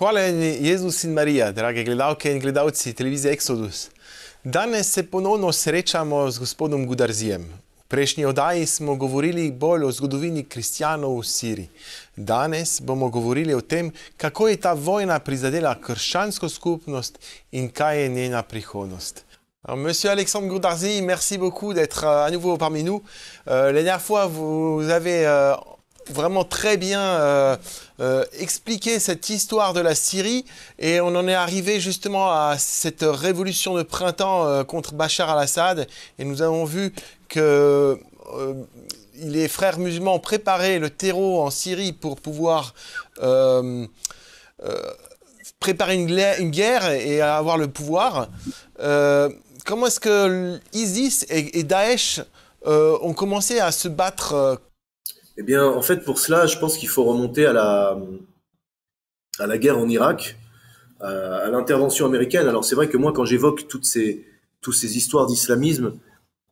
Hvaljen Jezus sin Marija, drage gledalke in gledalci televizije Exodus. Danes se ponovno srečamo z gospodom Goodarzijem. V prejšnji oddaji smo govorili bolj o zgodovini kristjanov v Siriji. Danes bomo govorili o tem, kako je ta vojna prizadela krščansko skupnost in kaj je njena prihodnost. Alors, monsieur Alexandre Goodarzy, merci beaucoup d'être à nouveau parmi nous. La dernière fois, vous avez vraiment très bien expliqué cette histoire de la Syrie et on en est arrivé justement à cette révolution de printemps contre Bachar al-Assad et nous avons vu que les frères musulmans ont préparé le terreau en Syrie pour pouvoir préparer une guerre et avoir le pouvoir. Comment est-ce que ISIS et Daesh ont commencé à se battre Eh bien, en fait, pour cela, je pense qu'il faut remonter à la guerre en Irak, à l'intervention américaine. Alors, c'est vrai que moi, quand j'évoque toutes ces histoires d'islamisme,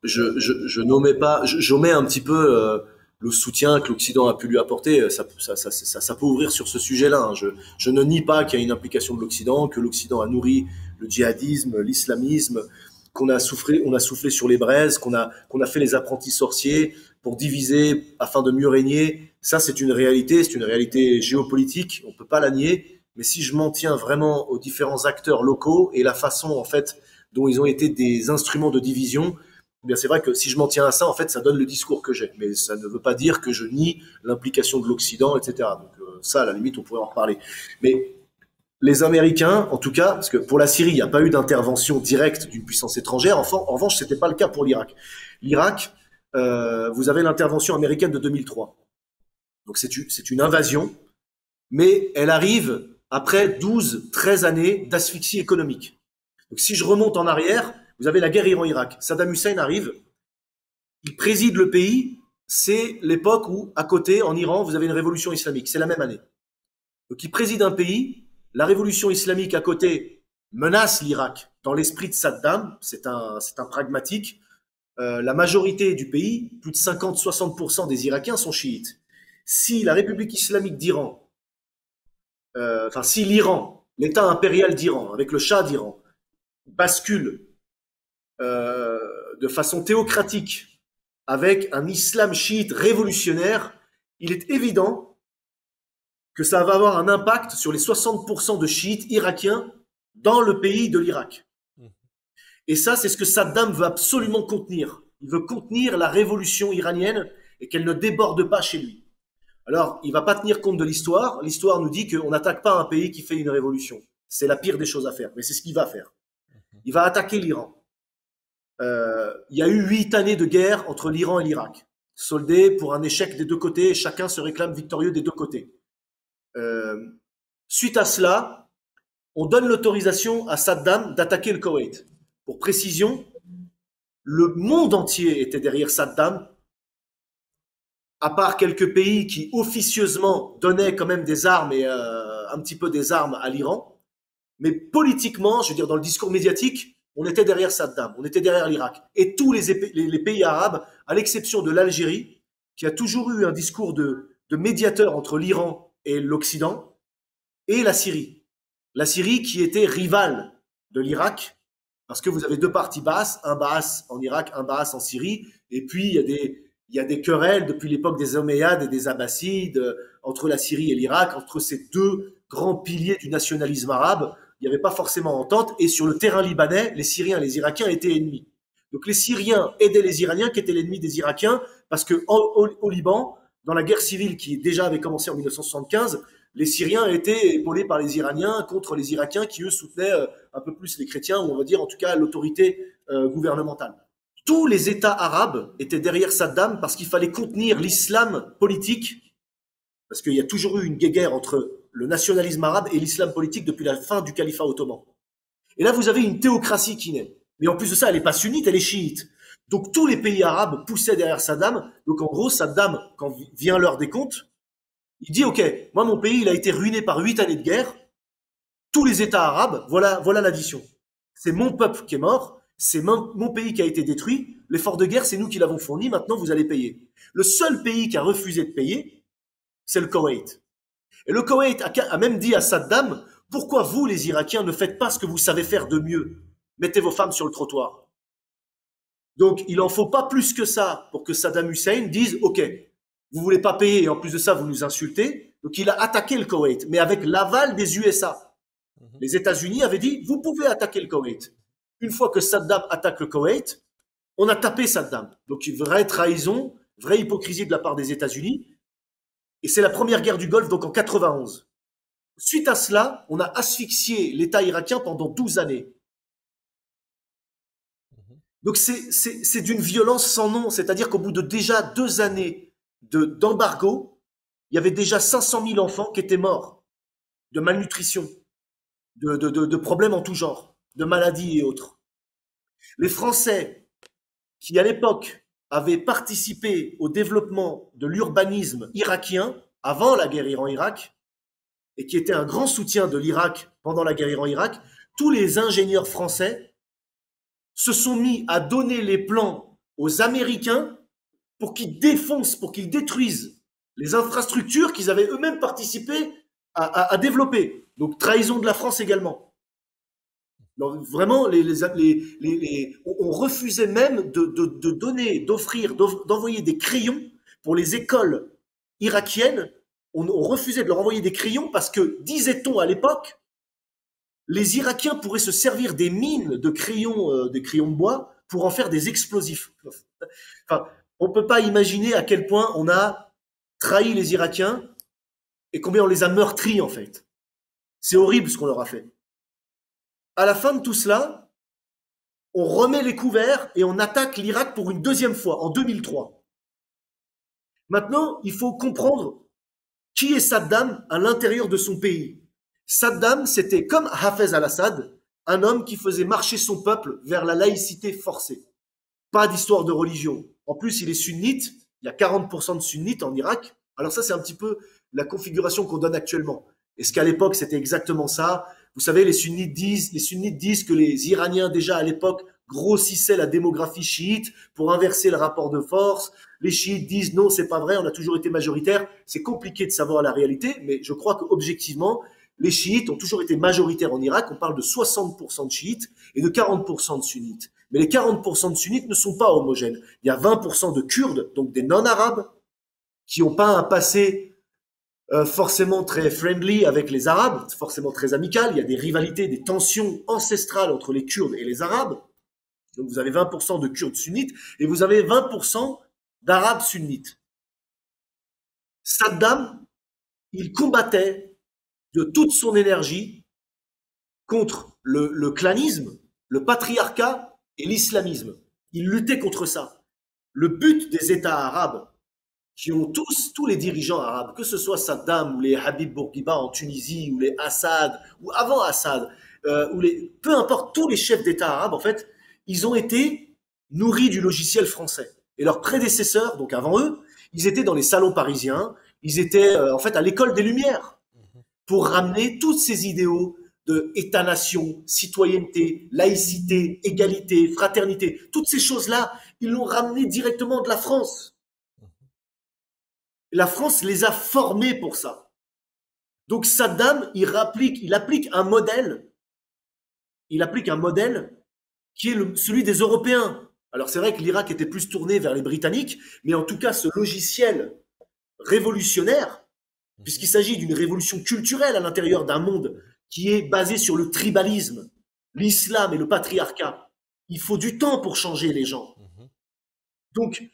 je nommais un petit peu le soutien que l'Occident a pu lui apporter. Ça peut ouvrir sur ce sujet-là. Hein. Je ne nie pas qu'il y a une implication de l'Occident, que l'Occident a nourri le djihadisme, l'islamisme, qu'on a soufflé sur les braises, qu'on a fait les apprentis sorciers pour diviser afin de mieux régner. Ça, c'est une réalité géopolitique, on ne peut pas la nier. Mais si je m'en tiens vraiment aux différents acteurs locaux et la façon en fait dont ils ont été des instruments de division, eh bien c'est vrai que si je m'en tiens à ça, en fait, ça donne le discours que j'ai. Mais ça ne veut pas dire que je nie l'implication de l'Occident, etc. Donc ça, à la limite, on pourrait en reparler. Mais les Américains, en tout cas, parce que pour la Syrie, il n'y a pas eu d'intervention directe d'une puissance étrangère. Enfin, en revanche, ce n'était pas le cas pour l'Irak. L'Irak, vous avez l'intervention américaine de 2003. Donc, c'est une invasion, mais elle arrive après 12, 13 années d'asphyxie économique. Donc, si je remonte en arrière, vous avez la guerre Iran-Irak. Saddam Hussein arrive, il préside le pays. C'est l'époque où, à côté, en Iran, vous avez une révolution islamique. C'est la même année. Donc, il préside un pays. La révolution islamique à côté menace l'Irak dans l'esprit de Saddam, c'est un pragmatique. La majorité du pays, plus de 50-60% des Irakiens sont chiites. Si la République islamique d'Iran, enfin si l'Iran, l'État impérial d'Iran, avec le Shah d'Iran, bascule de façon théocratique avec un islam chiite révolutionnaire, il est évident que ça va avoir un impact sur les 60% de chiites irakiens dans le pays de l'Irak. Et ça, c'est ce que Saddam veut absolument contenir. Il veut contenir la révolution iranienne et qu'elle ne déborde pas chez lui. Alors, il ne va pas tenir compte de l'histoire. L'histoire nous dit qu'on n'attaque pas un pays qui fait une révolution. C'est la pire des choses à faire, mais c'est ce qu'il va faire. Il va attaquer l'Iran. Il y a eu 8 années de guerre entre l'Iran et l'Irak, soldées pour un échec des deux côtés, et chacun se réclame victorieux des deux côtés. Suite à cela, on donne l'autorisation à Saddam d'attaquer le Koweït. Pour précision, le monde entier était derrière Saddam, à part quelques pays qui officieusement donnaient quand même des armes et un petit peu des armes à l'Iran. Mais politiquement, je veux dire dans le discours médiatique, on était derrière Saddam, on était derrière l'Irak. Et tous les pays arabes, à l'exception de l'Algérie, qui a toujours eu un discours de médiateur entre l'Iran et l'Occident, et la Syrie. La Syrie qui était rivale de l'Irak, parce que vous avez deux parties basses, un baas en Irak, un baas en Syrie, et puis il y a des querelles depuis l'époque des Omeyades et des Abbassides, entre la Syrie et l'Irak, entre ces deux grands piliers du nationalisme arabe, il n'y avait pas forcément entente, et sur le terrain libanais, les Syriens et les Irakiens étaient ennemis. Donc les Syriens aidaient les Iraniens qui étaient l'ennemi des Irakiens, parce que au Liban, dans la guerre civile qui déjà avait commencé en 1975, les Syriens étaient épaulés par les Iraniens contre les Irakiens qui, eux, soutenaient un peu plus les chrétiens, ou on va dire en tout cas l'autorité gouvernementale. Tous les États arabes étaient derrière Saddam parce qu'il fallait contenir l'islam politique, parce qu'il y a toujours eu une guéguerre entre le nationalisme arabe et l'islam politique depuis la fin du califat ottoman. Et là, vous avez une théocratie qui naît. Mais en plus de ça, elle n'est pas sunnite, elle est chiite. Donc tous les pays arabes poussaient derrière Saddam. Donc en gros, Saddam, quand vient l'heure des comptes, il dit « Ok, moi mon pays, il a été ruiné par 8 années de guerre. Tous les États arabes, voilà l'addition. C'est mon peuple qui est mort, c'est mon pays qui a été détruit. L'effort de guerre, c'est nous qui l'avons fourni. Maintenant, vous allez payer. » Le seul pays qui a refusé de payer, c'est le Koweït. Et le Koweït a même dit à Saddam Pourquoi vous, les Irakiens, ne faites pas ce que vous savez faire de mieux? Mettez vos femmes sur le trottoir. Donc, il n'en faut pas plus que ça pour que Saddam Hussein dise « Ok, vous ne voulez pas payer et en plus de ça, vous nous insultez. » Donc, il a attaqué le Koweït, mais avec l'aval des USA. Les États-Unis avaient dit « Vous pouvez attaquer le Koweït. » Une fois que Saddam attaque le Koweït, on a tapé Saddam. Donc, une vraie trahison, vraie hypocrisie de la part des États-Unis. Et c'est la première guerre du Golfe, donc en 91. Suite à cela, on a asphyxié l'État irakien pendant 12 années. Donc c'est d'une violence sans nom, c'est-à-dire qu'au bout de déjà 2 années d'embargo, il y avait déjà 500 000 enfants qui étaient morts de malnutrition, de problèmes en tout genre, de maladies et autres. Les Français, qui à l'époque avaient participé au développement de l'urbanisme irakien avant la guerre Iran-Irak, et qui étaient un grand soutien de l'Irak pendant la guerre Iran-Irak, tous les ingénieurs français se sont mis à donner les plans aux Américains pour qu'ils défoncent, pour qu'ils détruisent les infrastructures qu'ils avaient eux-mêmes participé à développer. Donc, trahison de la France également. Donc, vraiment, on refusait même de donner, d'offrir, d'envoyer des crayons pour les écoles irakiennes. On refusait de leur envoyer des crayons parce que, disait-on à l'époque, les Irakiens pourraient se servir des mines de crayons, de bois pour en faire des explosifs. Enfin, on ne peut pas imaginer à quel point on a trahi les Irakiens et combien on les a meurtris, en fait. C'est horrible ce qu'on leur a fait. À la fin de tout cela, on remet les couverts et on attaque l'Irak pour une deuxième fois, en 2003. Maintenant, il faut comprendre qui est Saddam à l'intérieur de son pays. Saddam, c'était comme Hafez al-Assad, un homme qui faisait marcher son peuple vers la laïcité forcée. Pas d'histoire de religion. En plus, il est sunnite, il y a 40% de sunnites en Irak. Alors ça, c'est un petit peu la configuration qu'on donne actuellement. Est-ce qu'à l'époque, c'était exactement ça? Vous savez, les sunnites disent que les Iraniens, déjà à l'époque, grossissaient la démographie chiite pour inverser le rapport de force. Les chiites disent non, c'est pas vrai, on a toujours été majoritaire. C'est compliqué de savoir la réalité, mais je crois qu'objectivement, les chiites ont toujours été majoritaires en Irak. On parle de 60% de chiites et de 40% de sunnites. Mais les 40% de sunnites ne sont pas homogènes. Il y a 20% de kurdes, donc des non-arabes, qui n'ont pas un passé forcément très friendly avec les arabes, forcément très amical. Il y a des rivalités, des tensions ancestrales entre les kurdes et les arabes. Donc vous avez 20% de kurdes sunnites et vous avez 20% d'arabes sunnites. Saddam, il combattait de toute son énergie contre le clanisme, le patriarcat et l'islamisme. Il luttait contre ça. Le but des États arabes, qui ont tous les dirigeants arabes, que ce soit Saddam ou les Habib Bourguiba en Tunisie, ou les Assad, ou avant Assad, peu importe, tous les chefs d'État arabes, en fait, ils ont été nourris du logiciel français. Et leurs prédécesseurs, donc avant eux, ils étaient dans les salons parisiens, ils étaient en fait à l'école des Lumières, pour ramener tous ces idéaux de État-nation, citoyenneté, laïcité, égalité, fraternité. Toutes ces choses-là, ils l'ont ramené directement de la France. La France les a formés pour ça. Donc Saddam, il applique un modèle qui est celui des Européens. Alors c'est vrai que l'Irak était plus tourné vers les Britanniques, mais en tout cas ce logiciel révolutionnaire, puisqu'il s'agit d'une révolution culturelle à l'intérieur d'un monde qui est basé sur le tribalisme, l'islam et le patriarcat. Il faut du temps pour changer les gens. Donc,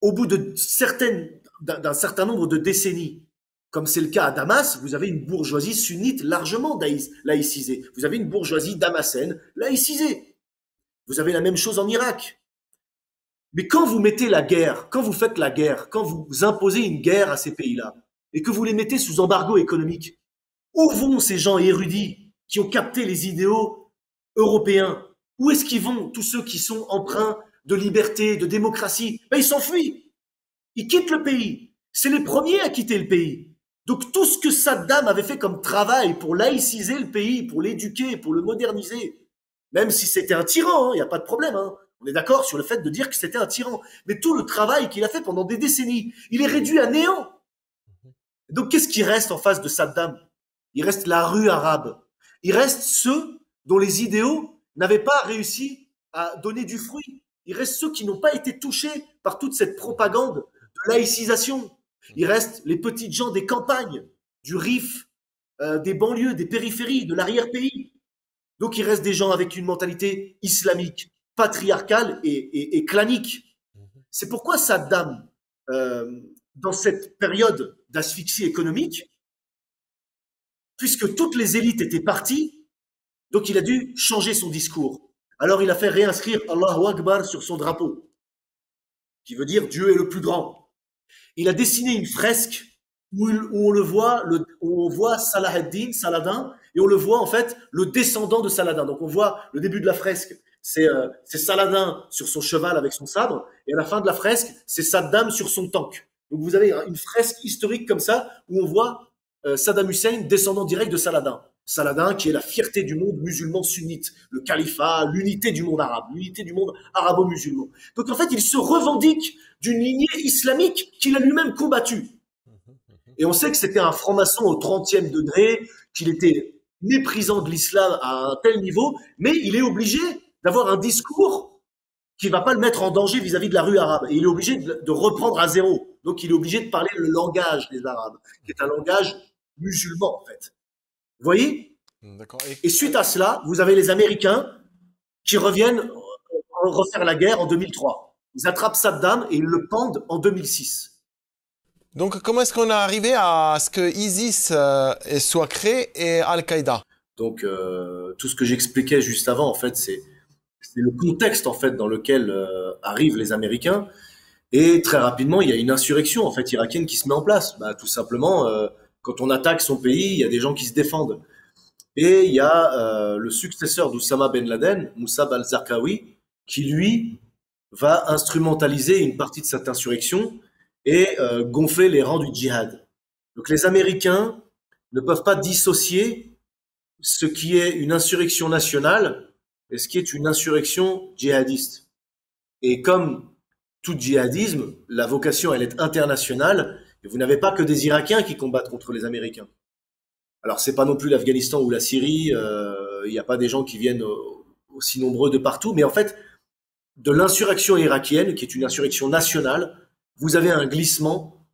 au bout d'un certain nombre de décennies, comme c'est le cas à Damas, vous avez une bourgeoisie sunnite largement laïcisée. Vous avez une bourgeoisie damascène laïcisée. Vous avez la même chose en Irak. Mais quand vous mettez la guerre, quand vous faites la guerre, quand vous imposez une guerre à ces pays-là, et que vous les mettez sous embargo économique, où vont ces gens érudits qui ont capté les idéaux européens? Où est-ce qu'ils vont, tous ceux qui sont empreints de liberté, de démocratie? Ben, ils s'enfuient, ils quittent le pays. C'est les premiers à quitter le pays. Donc tout ce que Saddam avait fait comme travail pour laïciser le pays, pour l'éduquer, pour le moderniser, même si c'était un tyran, il n'y a pas de problème, hein. On est d'accord sur le fait de dire que c'était un tyran, mais tout le travail qu'il a fait pendant des décennies, il est réduit à néant. Donc, qu'est-ce qui reste en face de Saddam? il reste la rue arabe, il reste ceux dont les idéaux n'avaient pas réussi à donner du fruit, il reste ceux qui n'ont pas été touchés par toute cette propagande de laïcisation, il reste les petites gens des campagnes, du Rif, des banlieues, des périphéries, de l'arrière-pays. Donc il reste des gens avec une mentalité islamique, patriarcale et clanique. C'est pourquoi Saddam, dans cette période d'asphyxie économique, puisque toutes les élites étaient parties, donc il a dû changer son discours. Alors il a fait réinscrire Allahu Akbar sur son drapeau, qui veut dire Dieu est le plus grand. Il a dessiné une fresque où on le voit, où on voit Saladin, et on le voit en fait le descendant de Saladin. Donc on voit le début de la fresque, c'est Saladin sur son cheval avec son sabre, et à la fin de la fresque, c'est Saddam sur son tank. Donc vous avez une fresque historique comme ça, où on voit Saddam Hussein descendant direct de Saladin. Saladin qui est la fierté du monde musulman sunnite, le califat, l'unité du monde arabe, l'unité du monde arabo-musulman. Donc en fait, il se revendique d'une lignée islamique qu'il a lui-même combattue. Et on sait que c'était un franc-maçon au 30e degré, qu'il était méprisant de l'islam à un tel niveau, mais il est obligé d'avoir un discours qui ne va pas le mettre en danger vis-à-vis de la rue arabe. Et il est obligé de reprendre à zéro. Donc il est obligé de parler le langage des Arabes, qui est un langage musulman en fait. Vous voyez? Et suite à cela, vous avez les Américains qui reviennent refaire la guerre en 2003. Ils attrapent Saddam et ils le pendent en 2006. Donc, comment est-ce qu'on est arrivé à ce que ISIS soit créé et Al-Qaïda? Donc, tout ce que j'expliquais juste avant, en fait, c'est le contexte en fait, dans lequel arrivent les Américains. Et très rapidement, il y a une insurrection en fait, irakienne qui se met en place. Bah, tout simplement, quand on attaque son pays, il y a des gens qui se défendent. Et il y a le successeur d'Oussama Ben Laden, Moussa al-Zarqawi, qui, lui, va instrumentaliser une partie de cette insurrection et gonfler les rangs du djihad. Donc les Américains ne peuvent pas dissocier ce qui est une insurrection nationale et ce qui est une insurrection djihadiste. Et comme tout djihadisme, la vocation, elle est internationale, et vous n'avez pas que des Irakiens qui combattent contre les Américains. Alors c'est pas non plus l'Afghanistan ou la Syrie, il n'y a pas des gens qui viennent aussi nombreux de partout, mais en fait, de l'insurrection irakienne, qui est une insurrection nationale, vous avez un glissement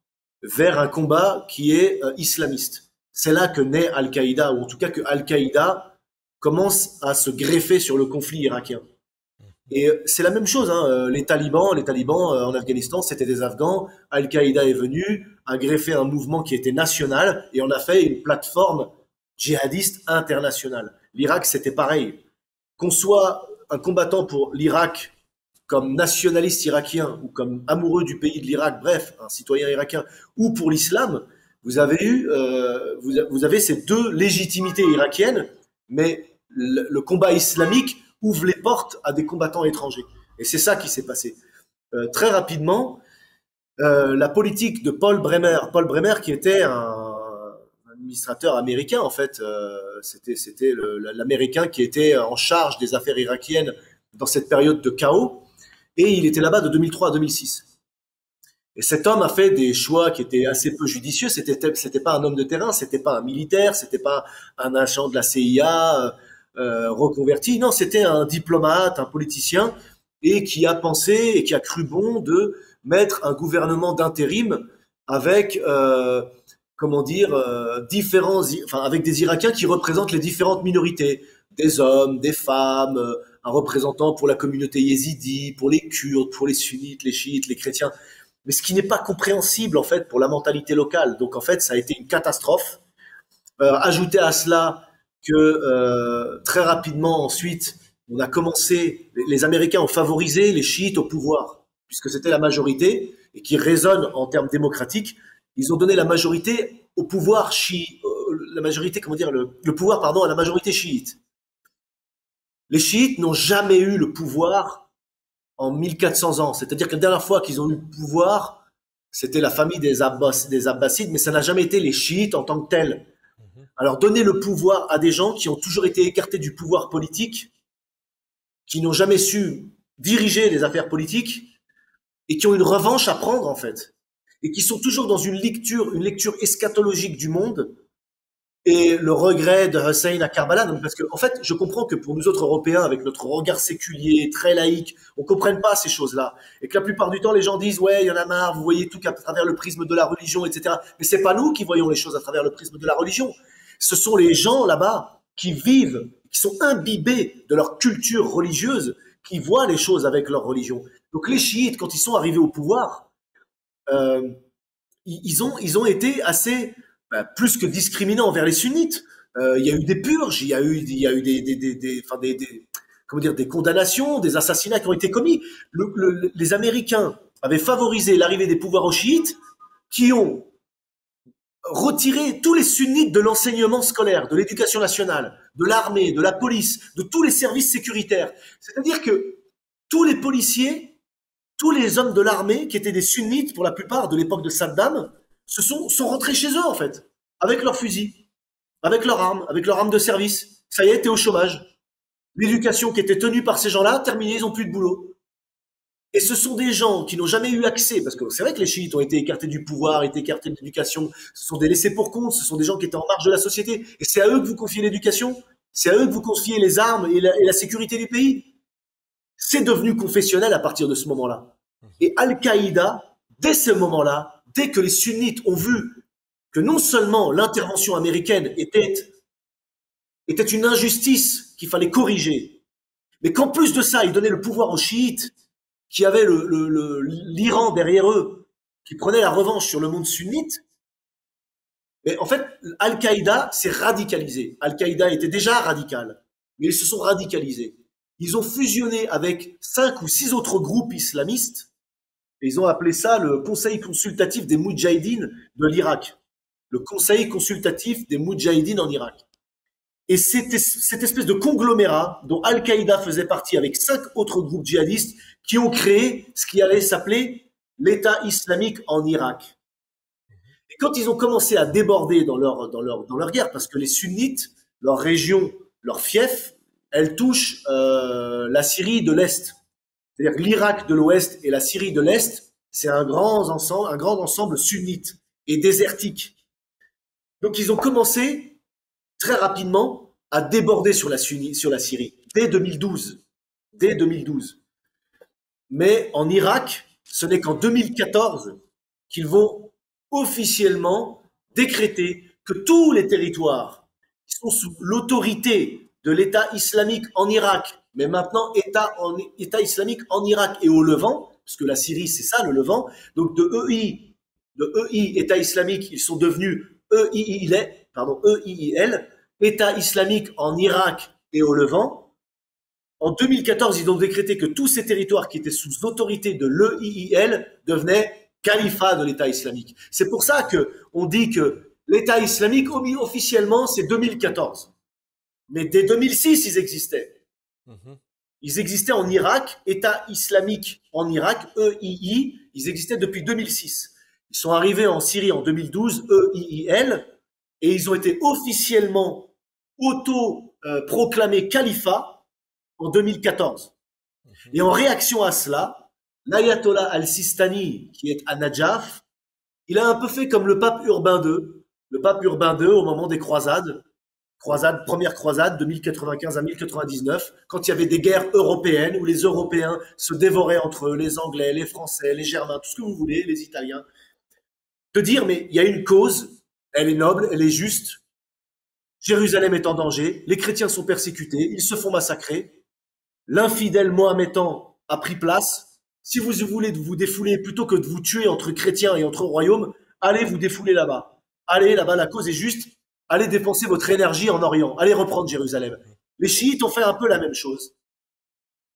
vers un combat qui est islamiste. C'est là que naît Al-Qaïda, ou en tout cas que Al-Qaïda commence à se greffer sur le conflit irakien. Et c'est la même chose, hein, les talibans en Afghanistan, c'était des Afghans, Al-Qaïda est venu, a greffé un mouvement qui était national, et on a fait une plateforme djihadiste internationale. L'Irak, c'était pareil. Qu'on soit un combattant pour l'Irak, comme nationaliste irakien ou comme amoureux du pays de l'Irak, bref, un citoyen irakien, ou pour l'islam, vous avez eu, vous avez ces deux légitimités irakiennes, mais le combat islamique ouvre les portes à des combattants étrangers. Et c'est ça qui s'est passé. Très rapidement, la politique de Paul Bremer qui était un administrateur américain, en fait, c'était l'américain qui était en charge des affaires irakiennes dans cette période de chaos, et il était là-bas de 2003 à 2006. Et cet homme a fait des choix qui étaient assez peu judicieux. C'était pas un homme de terrain, c'était pas un militaire, c'était pas un agent de la CIA reconverti. Non, c'était un diplomate, un politicien, et qui a pensé et qui a cru bon de mettre un gouvernement d'intérim avec, comment dire, avec des Irakiens qui représentent les différentes minorités, des hommes, des femmes, un représentant pour la communauté yézidi, pour les Kurdes, pour les sunnites, les chiites, les chrétiens. Mais ce qui n'est pas compréhensible, en fait, pour la mentalité locale. Donc, en fait, ça a été une catastrophe. Ajoutez à cela que très rapidement, ensuite, on a commencé, les Américains ont favorisé les chiites au pouvoir, puisque c'était la majorité, et qui résonne en termes démocratiques. Ils ont donné la majorité au pouvoir chiite, à la majorité chiite. Les chiites n'ont jamais eu le pouvoir en 1400 ans. C'est-à-dire que la dernière fois qu'ils ont eu le pouvoir, c'était la famille des Abbassides, mais ça n'a jamais été les chiites en tant que tels. Alors donner le pouvoir à des gens qui ont toujours été écartés du pouvoir politique, qui n'ont jamais su diriger les affaires politiques et qui ont une revanche à prendre en fait. Et qui sont toujours dans une lecture eschatologique du monde et le regret de Hussein à Karbala. Donc, parce que, en fait, je comprends que pour nous autres Européens, avec notre regard séculier, très laïque, on ne comprenne pas ces choses-là. Et que la plupart du temps, les gens disent « Ouais, il y en a marre, vous voyez tout qu'à travers le prisme de la religion, etc. » Mais ce n'est pas nous qui voyons les choses à travers le prisme de la religion. Ce sont les gens là-bas qui vivent, qui sont imbibés de leur culture religieuse, qui voient les choses avec leur religion. Donc les chiites, quand ils sont arrivés au pouvoir, ils ont été assez, plus que discriminants envers les sunnites. Il y a eu des purges, il y a eu des condamnations, des assassinats qui ont été commis. Les Américains avaient favorisé l'arrivée des pouvoirs aux chiites, qui ont retiré tous les sunnites de l'enseignement scolaire, de l'éducation nationale, de l'armée, de la police, de tous les services sécuritaires. C'est-à-dire que tous les policiers, tous les hommes de l'armée, qui étaient des sunnites pour la plupart de l'époque de Saddam, sont rentrés chez eux, en fait, avec leurs fusils, avec leurs armes de service. Ça y est, t'es au chômage. L'éducation qui était tenue par ces gens-là, terminée, ils n'ont plus de boulot. Et ce sont des gens qui n'ont jamais eu accès, parce que c'est vrai que les chiites ont été écartés du pouvoir, été écartés de l'éducation, ce sont des laissés pour compte, ce sont des gens qui étaient en marge de la société. Et c'est à eux que vous confiez l'éducation, c'est à eux que vous confiez les armes et la sécurité du pays. C'est devenu confessionnel à partir de ce moment-là. Et Al-Qaïda, dès ce moment-là, dès que les sunnites ont vu que non seulement l'intervention américaine était une injustice qu'il fallait corriger, mais qu'en plus de ça, ils donnaient le pouvoir aux chiites, qui avaient l'Iran derrière eux, qui prenaient la revanche sur le monde sunnite. Mais en fait, Al-Qaïda s'est radicalisé. Al-Qaïda était déjà radical, mais ils se sont radicalisés. Ils ont fusionné avec 5 ou 6 autres groupes islamistes et ils ont appelé ça le Conseil consultatif des Moudjahidines de l'Irak. Le Conseil consultatif des Moudjahidines en Irak. Et cette espèce de conglomérat dont Al-Qaïda faisait partie avec 5 autres groupes djihadistes qui ont créé ce qui allait s'appeler l'État islamique en Irak. Et quand ils ont commencé à déborder dans leur guerre, parce que les sunnites, leur région, leur fief, elle touche la Syrie de l'Est. C'est-à-dire que l'Irak de l'Ouest et la Syrie de l'Est, c'est un grand ensemble sunnite et désertique. Donc ils ont commencé très rapidement à déborder sur la Syrie, dès 2012. Dès 2012. Mais en Irak, ce n'est qu'en 2014 qu'ils vont officiellement décréter que tous les territoires qui sont sous l'autorité de l'État islamique en Irak, mais maintenant État islamique en Irak et au Levant, parce que la Syrie, c'est ça, le Levant. Donc de EI, État islamique, ils sont devenus EIIL, État islamique en Irak et au Levant. En 2014, ils ont décrété que tous ces territoires qui étaient sous l'autorité de l'EIIL devenaient califats de l'État islamique. C'est pour ça qu'on dit que l'État islamique, officiellement, c'est 2014. Mais dès 2006, ils existaient. Ils existaient en Irak, État islamique en Irak, EII, ils existaient depuis 2006. Ils sont arrivés en Syrie en 2012, EIIL, et ils ont été officiellement auto-proclamés califat en 2014. Et en réaction à cela, l'Ayatollah al-Sistani, qui est à Najaf, il a un peu fait comme le pape Urbain II. Le pape Urbain II, au moment des croisades, première croisade de 1095 à 1099, quand il y avait des guerres européennes où les Européens se dévoraient entre eux, les Anglais, les Français, les Germains, tout ce que vous voulez, les Italiens, de dire, mais il y a une cause, elle est noble, elle est juste, Jérusalem est en danger, les chrétiens sont persécutés, ils se font massacrer, l'infidèle mohammedan a pris place, si vous voulez vous défouler, plutôt que de vous tuer entre chrétiens et entre royaumes, allez vous défouler là-bas. Allez là-bas, la cause est juste, allez dépenser votre énergie en Orient, allez reprendre Jérusalem. Les chiites ont fait un peu la même chose.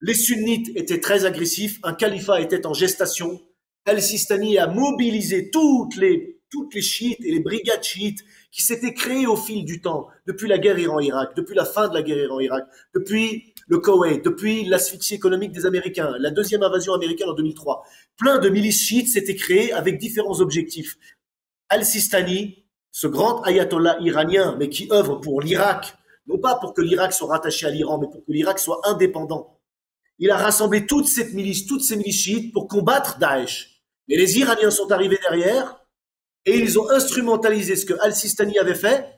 Les sunnites étaient très agressifs, un califat était en gestation. Al-Sistani a mobilisé toutes les chiites et les brigades chiites qui s'étaient créées au fil du temps, depuis la guerre Iran-Irak, depuis la fin de la guerre Iran-Irak, depuis le Koweït, depuis l'asphyxie économique des Américains, la deuxième invasion américaine en 2003. Plein de milices chiites s'étaient créées avec différents objectifs. Al-Sistani, ce grand ayatollah iranien, mais qui œuvre pour l'Irak, non pas pour que l'Irak soit rattaché à l'Iran, mais pour que l'Irak soit indépendant. Il a rassemblé toutes ces milices chiites pour combattre Daesh. Mais les Iraniens sont arrivés derrière et ils ont instrumentalisé ce que Al-Sistani avait fait.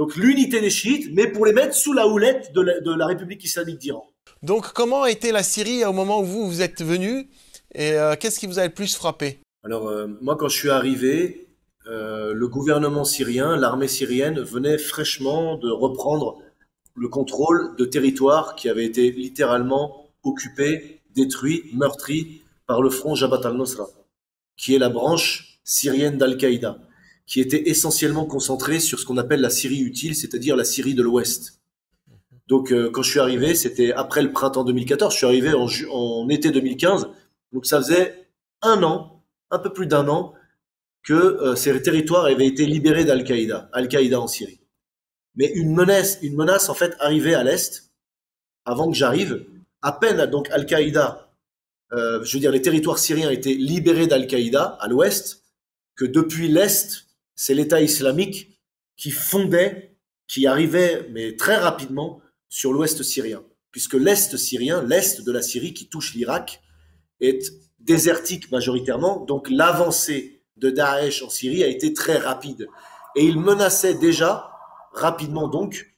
Donc l'unité des chiites, mais pour les mettre sous la houlette de la République islamique d'Iran. Donc comment a été la Syrie au moment où vous êtes venu et qu'est-ce qui vous a le plus frappé? Alors moi quand je suis arrivé, le gouvernement syrien, l'armée syrienne venait fraîchement de reprendre le contrôle de territoires qui avaient été littéralement occupés, détruits, meurtris par le front Jabhat al-Nusra, qui est la branche syrienne d'Al-Qaïda, qui était essentiellement concentrée sur ce qu'on appelle la Syrie utile, c'est-à-dire la Syrie de l'Ouest. Donc quand je suis arrivé, c'était après le printemps 2014, je suis arrivé en été 2015, donc ça faisait un an, un peu plus d'un an, que ces territoires avaient été libérés d'Al-Qaïda, Al-Qaïda en Syrie. Mais une menace en fait arrivait à l'Est, avant que j'arrive, à peine donc Al-Qaïda, je veux dire les territoires syriens étaient libérés d'Al-Qaïda à l'Ouest, que depuis l'Est, c'est l'État islamique qui fondait, qui arrivait mais très rapidement sur l'Ouest syrien, puisque l'Est syrien, l'Est de la Syrie qui touche l'Irak, est désertique majoritairement, donc l'avancée de Daesh en Syrie a été très rapide. Et il menaçait déjà, rapidement donc,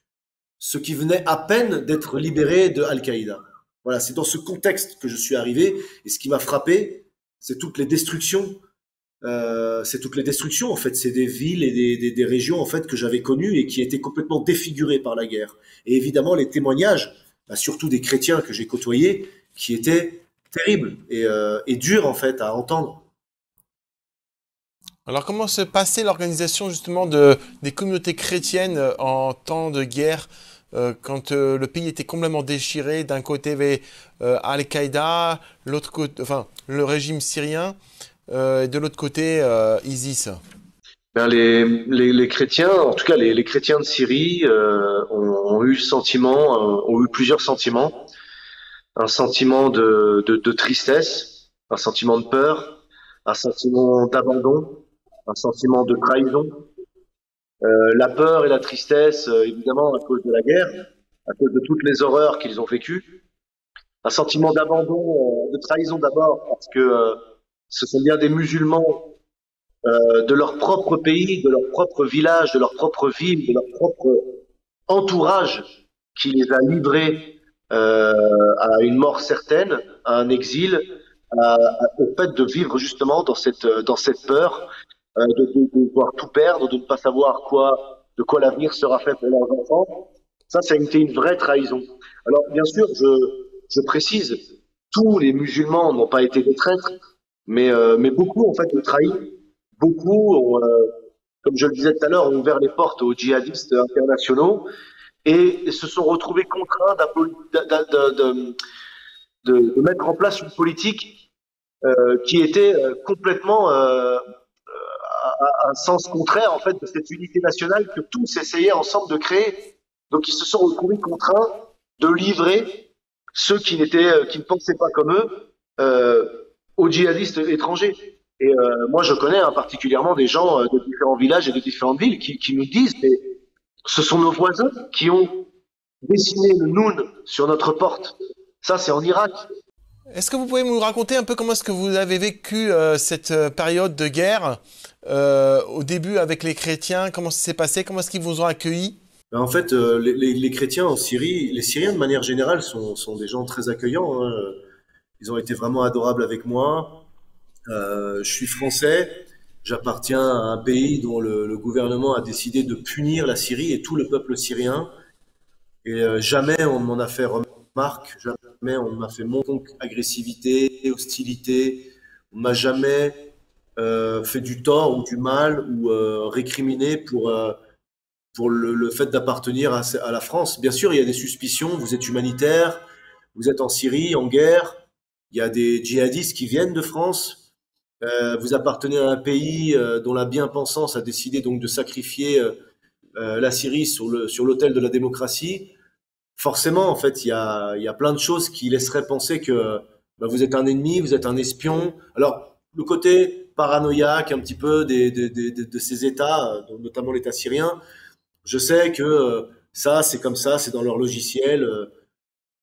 ce qui venait à peine d'être libéré de Al-Qaïda. Voilà, c'est dans ce contexte que je suis arrivé, et ce qui m'a frappé, c'est toutes les destructions. En fait, c'est des villes et des régions en fait que j'avais connues et qui étaient complètement défigurées par la guerre. Et évidemment, les témoignages, surtout des chrétiens que j'ai côtoyés, qui étaient terribles et durs en fait à entendre. Alors, comment se passait l'organisation justement des communautés chrétiennes en temps de guerre, quand le pays était complètement déchiré? D'un côté, il y avait Al-Qaïda, l'autre côté, enfin le régime syrien. Et de l'autre côté, ISIS. Ben les chrétiens, en tout cas les chrétiens de Syrie, ont eu plusieurs sentiments. Un sentiment de tristesse, un sentiment de peur, un sentiment d'abandon, un sentiment de trahison. La peur et la tristesse, évidemment, à cause de la guerre, à cause de toutes les horreurs qu'ils ont vécues. Un sentiment d'abandon, de trahison d'abord, parce que ce sont bien des musulmans de leur propre pays, de leur propre village, de leur propre ville, de leur propre entourage qui les a livrés à une mort certaine, à un exil, au fait de vivre justement dans cette peur de devoir tout perdre, de ne pas savoir de quoi l'avenir sera fait pour leurs enfants. Ça a été une vraie trahison. Alors bien sûr, je précise, tous les musulmans n'ont pas été des traîtres, mais beaucoup en fait ont trahi, beaucoup ont, comme je le disais tout à l'heure, ont ouvert les portes aux djihadistes internationaux et se sont retrouvés contraints de mettre en place une politique qui était complètement à un sens contraire en fait de cette unité nationale que tous essayaient ensemble de créer. Donc ils se sont retrouvés contraints de livrer ceux qui ne pensaient pas comme eux aux djihadistes étrangers. Et moi, je connais particulièrement des gens de différents villages et de différentes villes qui nous disent mais ce sont nos voisins qui ont dessiné le Noun sur notre porte. Ça, c'est en Irak. Est-ce que vous pouvez nous raconter un peu comment est-ce que vous avez vécu cette période de guerre au début avec les chrétiens? Comment ça s'est passé? Comment est-ce qu'ils vous ont accueillis? En fait, les chrétiens en Syrie, les Syriens de manière générale sont des gens très accueillants, hein. Ils ont été vraiment adorables avec moi. Je suis français, j'appartiens à un pays dont le gouvernement a décidé de punir la Syrie et tout le peuple syrien. Et jamais on ne m'en a fait remarque, jamais on ne m'a fait montrer agressivité, hostilité. On ne m'a jamais fait du tort ou du mal ou récriminé pour le fait d'appartenir à la France. Bien sûr, il y a des suspicions, vous êtes humanitaire, vous êtes en Syrie, en guerre. Il y a des djihadistes qui viennent de France. Vous appartenez à un pays dont la bien-pensance a décidé donc de sacrifier la Syrie sur l'autel de la démocratie. Forcément, en fait, il y a plein de choses qui laisseraient penser que vous êtes un ennemi, vous êtes un espion. Alors, le côté paranoïaque un petit peu de ces États, notamment l'État syrien, je sais que ça, c'est comme ça, c'est dans leur logiciel.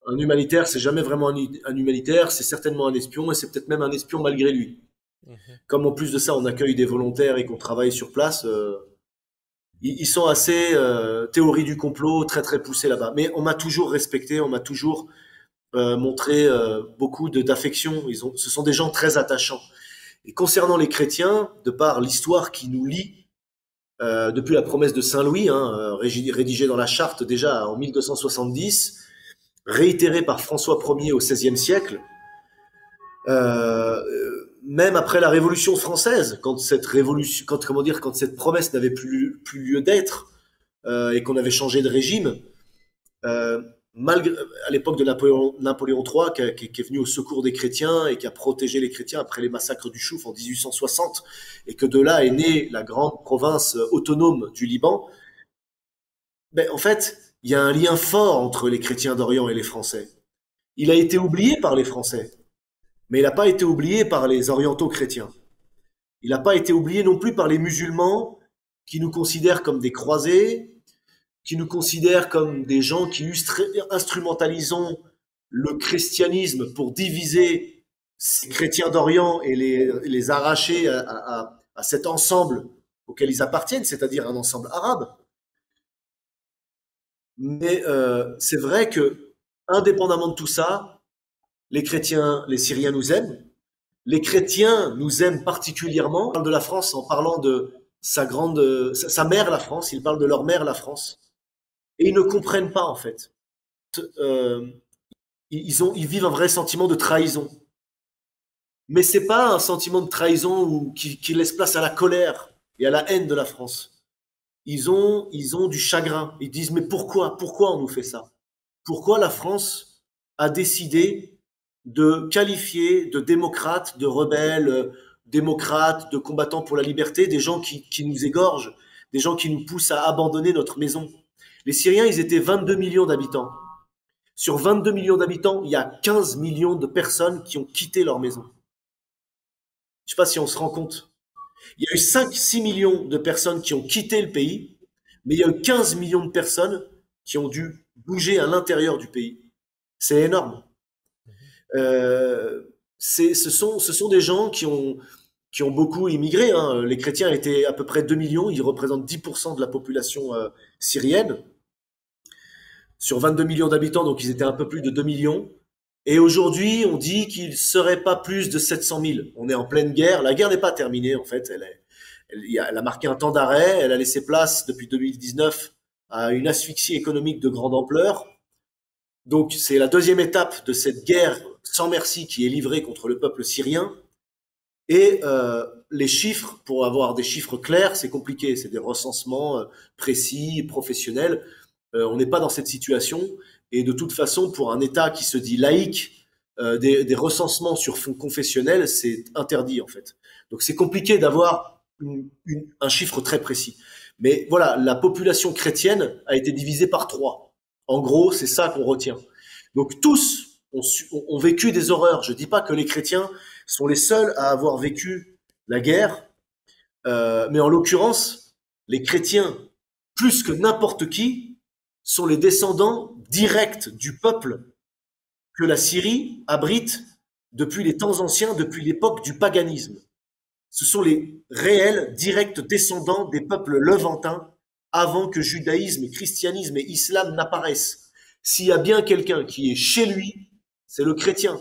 Un humanitaire, c'est jamais vraiment un humanitaire, c'est certainement un espion, et c'est peut-être même un espion malgré lui. Comme en plus de ça, on accueille des volontaires et qu'on travaille sur place, ils sont assez théorie du complot, très très poussée là-bas. Mais on m'a toujours respecté, on m'a toujours montré beaucoup d'affection. Ce sont des gens très attachants. Et concernant les chrétiens, de par l'histoire qui nous lie, depuis la promesse de Saint-Louis, hein, rédigée dans la charte déjà en 1270, réitérée par François 1er au XVIe siècle, même après la Révolution française, quand cette révolution, quand cette promesse n'avait plus lieu d'être et qu'on avait changé de régime, malgré, à l'époque de Napoléon III, qui est venu au secours des chrétiens et qui a protégé les chrétiens après les massacres du Chouf en 1860, et que de là est née la grande province autonome du Liban, ben, en fait, il y a un lien fort entre les chrétiens d'Orient et les Français. Il a été oublié par les Français, mais il n'a pas été oublié par les orientaux chrétiens. Il n'a pas été oublié non plus par les musulmans qui nous considèrent comme des croisés, qui nous considèrent comme des gens qui instrumentalisons le christianisme pour diviser ces chrétiens d'Orient et les arracher à cet ensemble auquel ils appartiennent, c'est-à-dire un ensemble arabe. Mais c'est vrai que, indépendamment de tout ça, les chrétiens, les Syriens nous aiment. Les chrétiens nous aiment particulièrement. On parle de la France en parlant de sa mère, la France. Ils parlent de leur mère, la France. Et ils ne comprennent pas, en fait. Ils vivent un vrai sentiment de trahison. Mais ce n'est pas un sentiment de trahison qui laisse place à la colère et à la haine de la France. Ils ont du chagrin. Ils disent, mais pourquoi on nous fait ça? Pourquoi la France a décidé de qualifier de démocrates, de rebelles, démocrates, de combattants pour la liberté, des gens qui nous égorgent, des gens qui nous poussent à abandonner notre maison? Les Syriens, ils étaient 22 millions d'habitants. Sur 22 millions d'habitants, il y a 15 millions de personnes qui ont quitté leur maison. Je ne sais pas si on se rend compte. Il y a eu 5-6 millions de personnes qui ont quitté le pays, mais il y a eu 15 millions de personnes qui ont dû bouger à l'intérieur du pays. C'est énorme. Ce sont des gens qui ont beaucoup immigré, hein. Les chrétiens étaient à peu près 2 millions, ils représentent 10% de la population syrienne. Sur 22 millions d'habitants, donc ils étaient un peu plus de 2 millions. Et aujourd'hui, on dit qu'ils ne seraient pas plus de 700 000. On est en pleine guerre, la guerre n'est pas terminée en fait, elle a marqué un temps d'arrêt, elle a laissé place depuis 2019 à une asphyxie économique de grande ampleur. Donc c'est la deuxième étape de cette guerre sans merci qui est livrée contre le peuple syrien. Et les chiffres, pour avoir des chiffres clairs, c'est compliqué. C'est des recensements précis, professionnels. On n'est pas dans cette situation. Et de toute façon, pour un État qui se dit laïque, des recensements sur fonds confessionnels, c'est interdit en fait. Donc c'est compliqué d'avoir un chiffre très précis. Mais voilà, la population chrétienne a été divisée par 3. En gros, c'est ça qu'on retient. Donc tous ont vécu des horreurs. Je ne dis pas que les chrétiens sont les seuls à avoir vécu la guerre, mais en l'occurrence, les chrétiens, plus que n'importe qui, sont les descendants directs du peuple que la Syrie abrite depuis les temps anciens, depuis l'époque du paganisme. Ce sont les réels, directs descendants des peuples levantins avant que judaïsme, christianisme et islam n'apparaissent. S'il y a bien quelqu'un qui est chez lui, c'est le chrétien.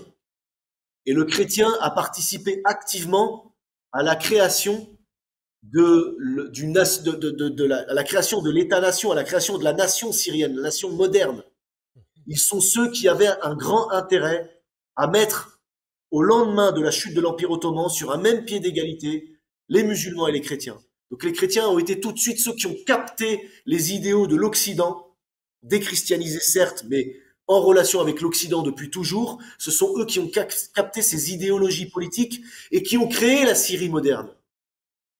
Et le chrétien a participé activement à la création de l'État-nation, à la création de la nation syrienne, la nation moderne. Ils sont ceux qui avaient un grand intérêt à mettre au lendemain de la chute de l'Empire ottoman sur un même pied d'égalité les musulmans et les chrétiens. Donc les chrétiens ont été tout de suite ceux qui ont capté les idéaux de l'Occident, déchristianisés certes, mais en relation avec l'Occident depuis toujours. Ce sont eux qui ont capté ces idéologies politiques et qui ont créé la Syrie moderne.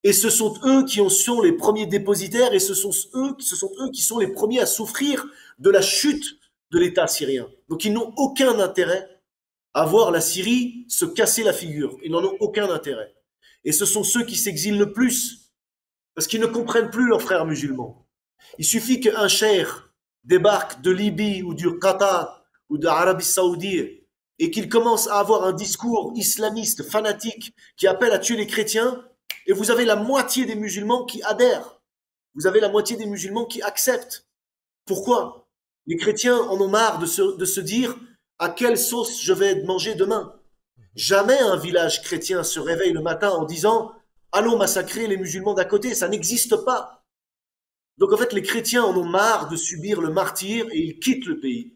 Et ce sont eux qui sont les premiers dépositaires et ce sont eux qui sont les premiers à souffrir de la chute de l'État syrien. Donc ils n'ont aucun intérêt à voir la Syrie se casser la figure. Ils n'en ont aucun intérêt. Et ce sont ceux qui s'exilent le plus parce qu'ils ne comprennent plus leurs frères musulmans. Il suffit qu'un cheikh débarquent de Libye ou du Qatar ou de l'Arabie Saoudite et qu'ils commencent à avoir un discours islamiste fanatique qui appelle à tuer les chrétiens, et vous avez la moitié des musulmans qui adhèrent. vous avez la moitié des musulmans qui acceptent. Pourquoi? Les chrétiens en ont marre de se dire à quelle sauce je vais manger demain. Jamais un village chrétien se réveille le matin en disant « Allons massacrer les musulmans d'à côté », ça n'existe pas. Donc en fait, les chrétiens en ont marre de subir le martyre et ils quittent le pays.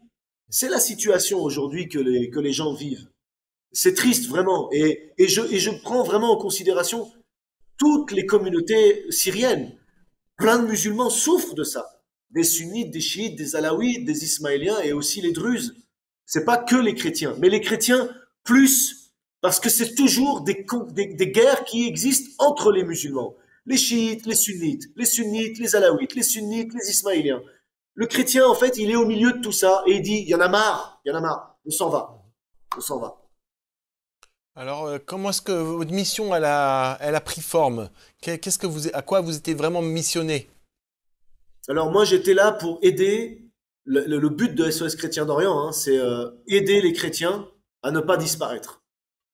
C'est la situation aujourd'hui que les gens vivent. C'est triste vraiment, et je prends vraiment en considération toutes les communautés syriennes. Plein de musulmans souffrent de ça. Des sunnites, des chiites, des alaouites, des ismaéliens et aussi les druzes. C'est pas que les chrétiens, mais les chrétiens plus, parce que c'est toujours des guerres qui existent entre les musulmans. Les chiites, les sunnites, les alaouites, les sunnites, les ismaéliens. Le chrétien, en fait, il est au milieu de tout ça et il dit, il y en a marre, on s'en va, Alors, comment est-ce que votre mission, elle a pris forme? Qu'est-ce que à quoi vous étiez vraiment missionné? Alors, moi, j'étais là pour aider. Le but de SOS Chrétien d'Orient, hein, c'est aider les chrétiens à ne pas disparaître.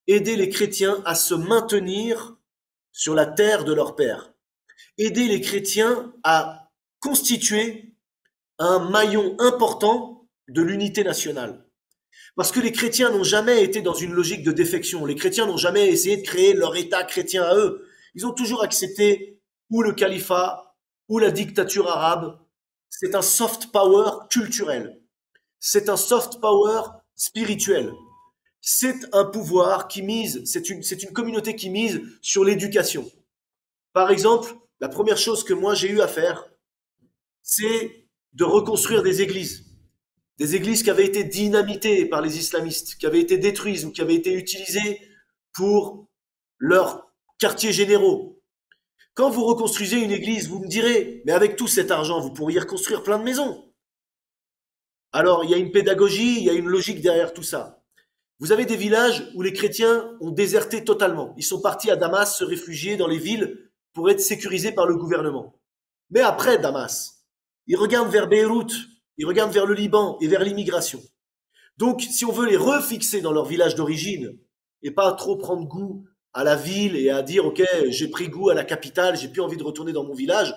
Aider les chrétiens à se maintenir sur la terre de leur père. Aider les chrétiens à constituer un maillon important de l'unité nationale. Parce que les chrétiens n'ont jamais été dans une logique de défection. Les chrétiens n'ont jamais essayé de créer leur État chrétien à eux. Ils ont toujours accepté ou le califat ou la dictature arabe. C'est un soft power culturel. C'est un soft power spirituel. C'est un pouvoir qui mise, c'est une communauté qui mise sur l'éducation. Par exemple, la première chose que moi j'ai eu à faire, c'est de reconstruire des églises. Des églises qui avaient été dynamitées par les islamistes, qui avaient été détruites ou qui avaient été utilisées pour leurs quartiers généraux. Quand vous reconstruisez une église, vous me direz, mais avec tout cet argent, vous pourriez reconstruire plein de maisons. Alors, il y a une pédagogie, il y a une logique derrière tout ça. Vous avez des villages où les chrétiens ont déserté totalement. Ils sont partis à Damas se réfugier dans les villes pour être sécurisés par le gouvernement. Mais après Damas, ils regardent vers Beyrouth, ils regardent vers le Liban et vers l'immigration. Donc, si on veut les refixer dans leur village d'origine et pas trop prendre goût à la ville et à dire « Ok, j'ai pris goût à la capitale, j'ai plus envie de retourner dans mon village »,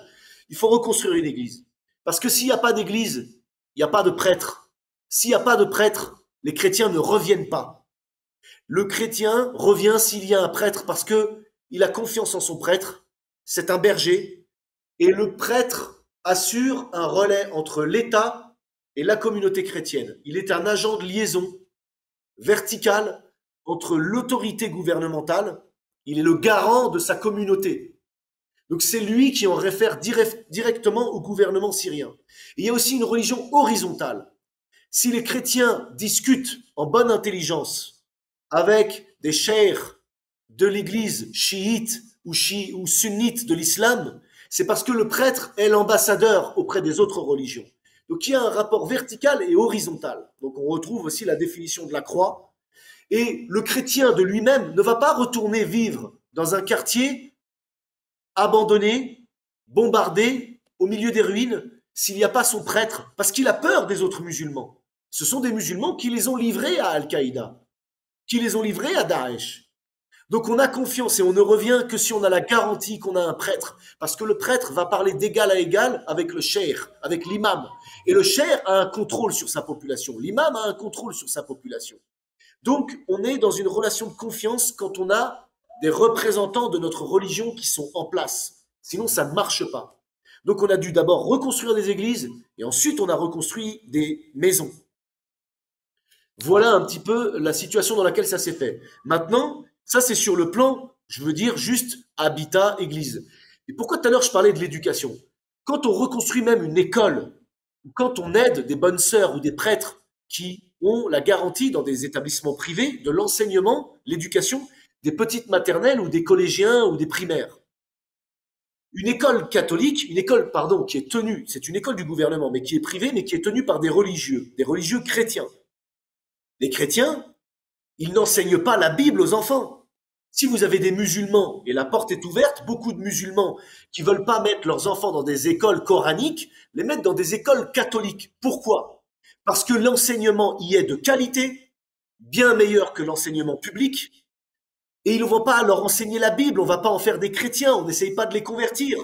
il faut reconstruire une église. Parce que s'il n'y a pas d'église, il n'y a pas de prêtre. S'il n'y a pas de prêtre, les chrétiens ne reviennent pas. Le chrétien revient s'il y a un prêtre parce qu'il a confiance en son prêtre, c'est un berger, et le prêtre assure un relais entre l'État et la communauté chrétienne. Il est un agent de liaison verticale entre l'autorité gouvernementale, il est le garant de sa communauté. Donc c'est lui qui en réfère directement au gouvernement syrien. Et il y a aussi une religion horizontale. Si les chrétiens discutent en bonne intelligence avec des cheikhs de l'église chiite ou sunnite de l'islam, c'est parce que le prêtre est l'ambassadeur auprès des autres religions. Donc il y a un rapport vertical et horizontal. Donc on retrouve aussi la définition de la croix. Et le chrétien de lui-même ne va pas retourner vivre dans un quartier abandonné, bombardé, au milieu des ruines, s'il n'y a pas son prêtre, parce qu'il a peur des autres musulmans. Ce sont des musulmans qui les ont livrés à Al-Qaïda, qui les ont livrés à Daesh. Donc on a confiance et on ne revient que si on a la garantie qu'on a un prêtre, parce que le prêtre va parler d'égal à égal avec le cheikh, avec l'imam. Et le cheikh a un contrôle sur sa population, l'imam a un contrôle sur sa population. Donc, on est dans une relation de confiance quand on a des représentants de notre religion qui sont en place. Sinon, ça ne marche pas. Donc, on a dû d'abord reconstruire des églises et ensuite, on a reconstruit des maisons. Voilà un petit peu la situation dans laquelle ça s'est fait. Maintenant, ça, c'est sur le plan, je veux dire, juste habitat, église. Et pourquoi tout à l'heure, je parlais de l'éducation? Quand on reconstruit même une école, ou quand on aide des bonnes sœurs ou des prêtres qui ont la garantie dans des établissements privés de l'enseignement, l'éducation des petites maternelles ou des collégiens ou des primaires. Une école catholique, une école, pardon, qui est tenue, c'est une école du gouvernement, mais qui est privée, mais qui est tenue par des religieux chrétiens. Les chrétiens, ils n'enseignent pas la Bible aux enfants. Si vous avez des musulmans, et la porte est ouverte, beaucoup de musulmans qui ne veulent pas mettre leurs enfants dans des écoles coraniques, les mettent dans des écoles catholiques. Pourquoi ? Parce que l'enseignement y est de qualité, bien meilleur que l'enseignement public, et ils ne vont pas leur enseigner la Bible, on ne va pas en faire des chrétiens, on n'essaye pas de les convertir,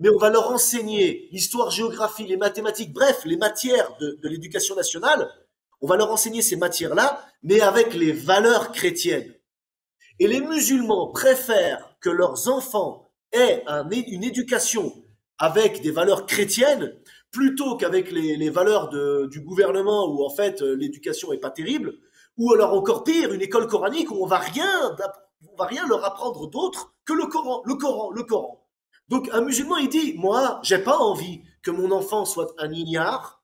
mais on va leur enseigner l'histoire, géographie, les mathématiques, bref, les matières de l'éducation nationale. On va leur enseigner ces matières-là, mais avec les valeurs chrétiennes. Et les musulmans préfèrent que leurs enfants aient une éducation avec des valeurs chrétiennes plutôt qu'avec les valeurs du gouvernement où, en fait, l'éducation n'est pas terrible, ou alors encore pire, une école coranique où on va rien leur apprendre d'autre que le Coran, le Coran, le Coran. Donc, un musulman, il dit « Moi, j'ai pas envie que mon enfant soit un ignare,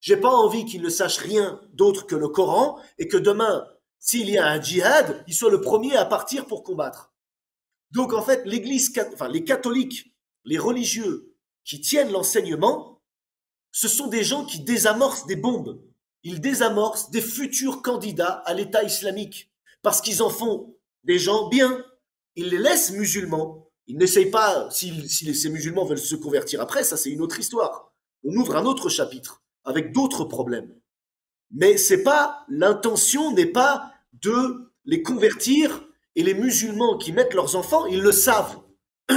j'ai pas envie qu'il ne sache rien d'autre que le Coran et que demain, s'il y a un djihad, il soit le premier à partir pour combattre. » Donc, en fait, l'église, enfin, les catholiques, les religieux qui tiennent l'enseignement, ce sont des gens qui désamorcent des bombes. Ils désamorcent des futurs candidats à l'État islamique parce qu'ils en font des gens bien. Ils les laissent musulmans. Ils n'essayent pas, si ces musulmans veulent se convertir après, ça c'est une autre histoire. On ouvre un autre chapitre avec d'autres problèmes. Mais c'est pas, l'intention n'est pas de les convertir, et les musulmans qui mettent leurs enfants, ils le savent.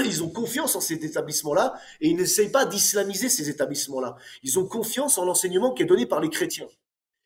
Ils ont confiance en ces établissements-là et ils n'essayent pas d'islamiser ces établissements-là. Ils ont confiance en l'enseignement qui est donné par les chrétiens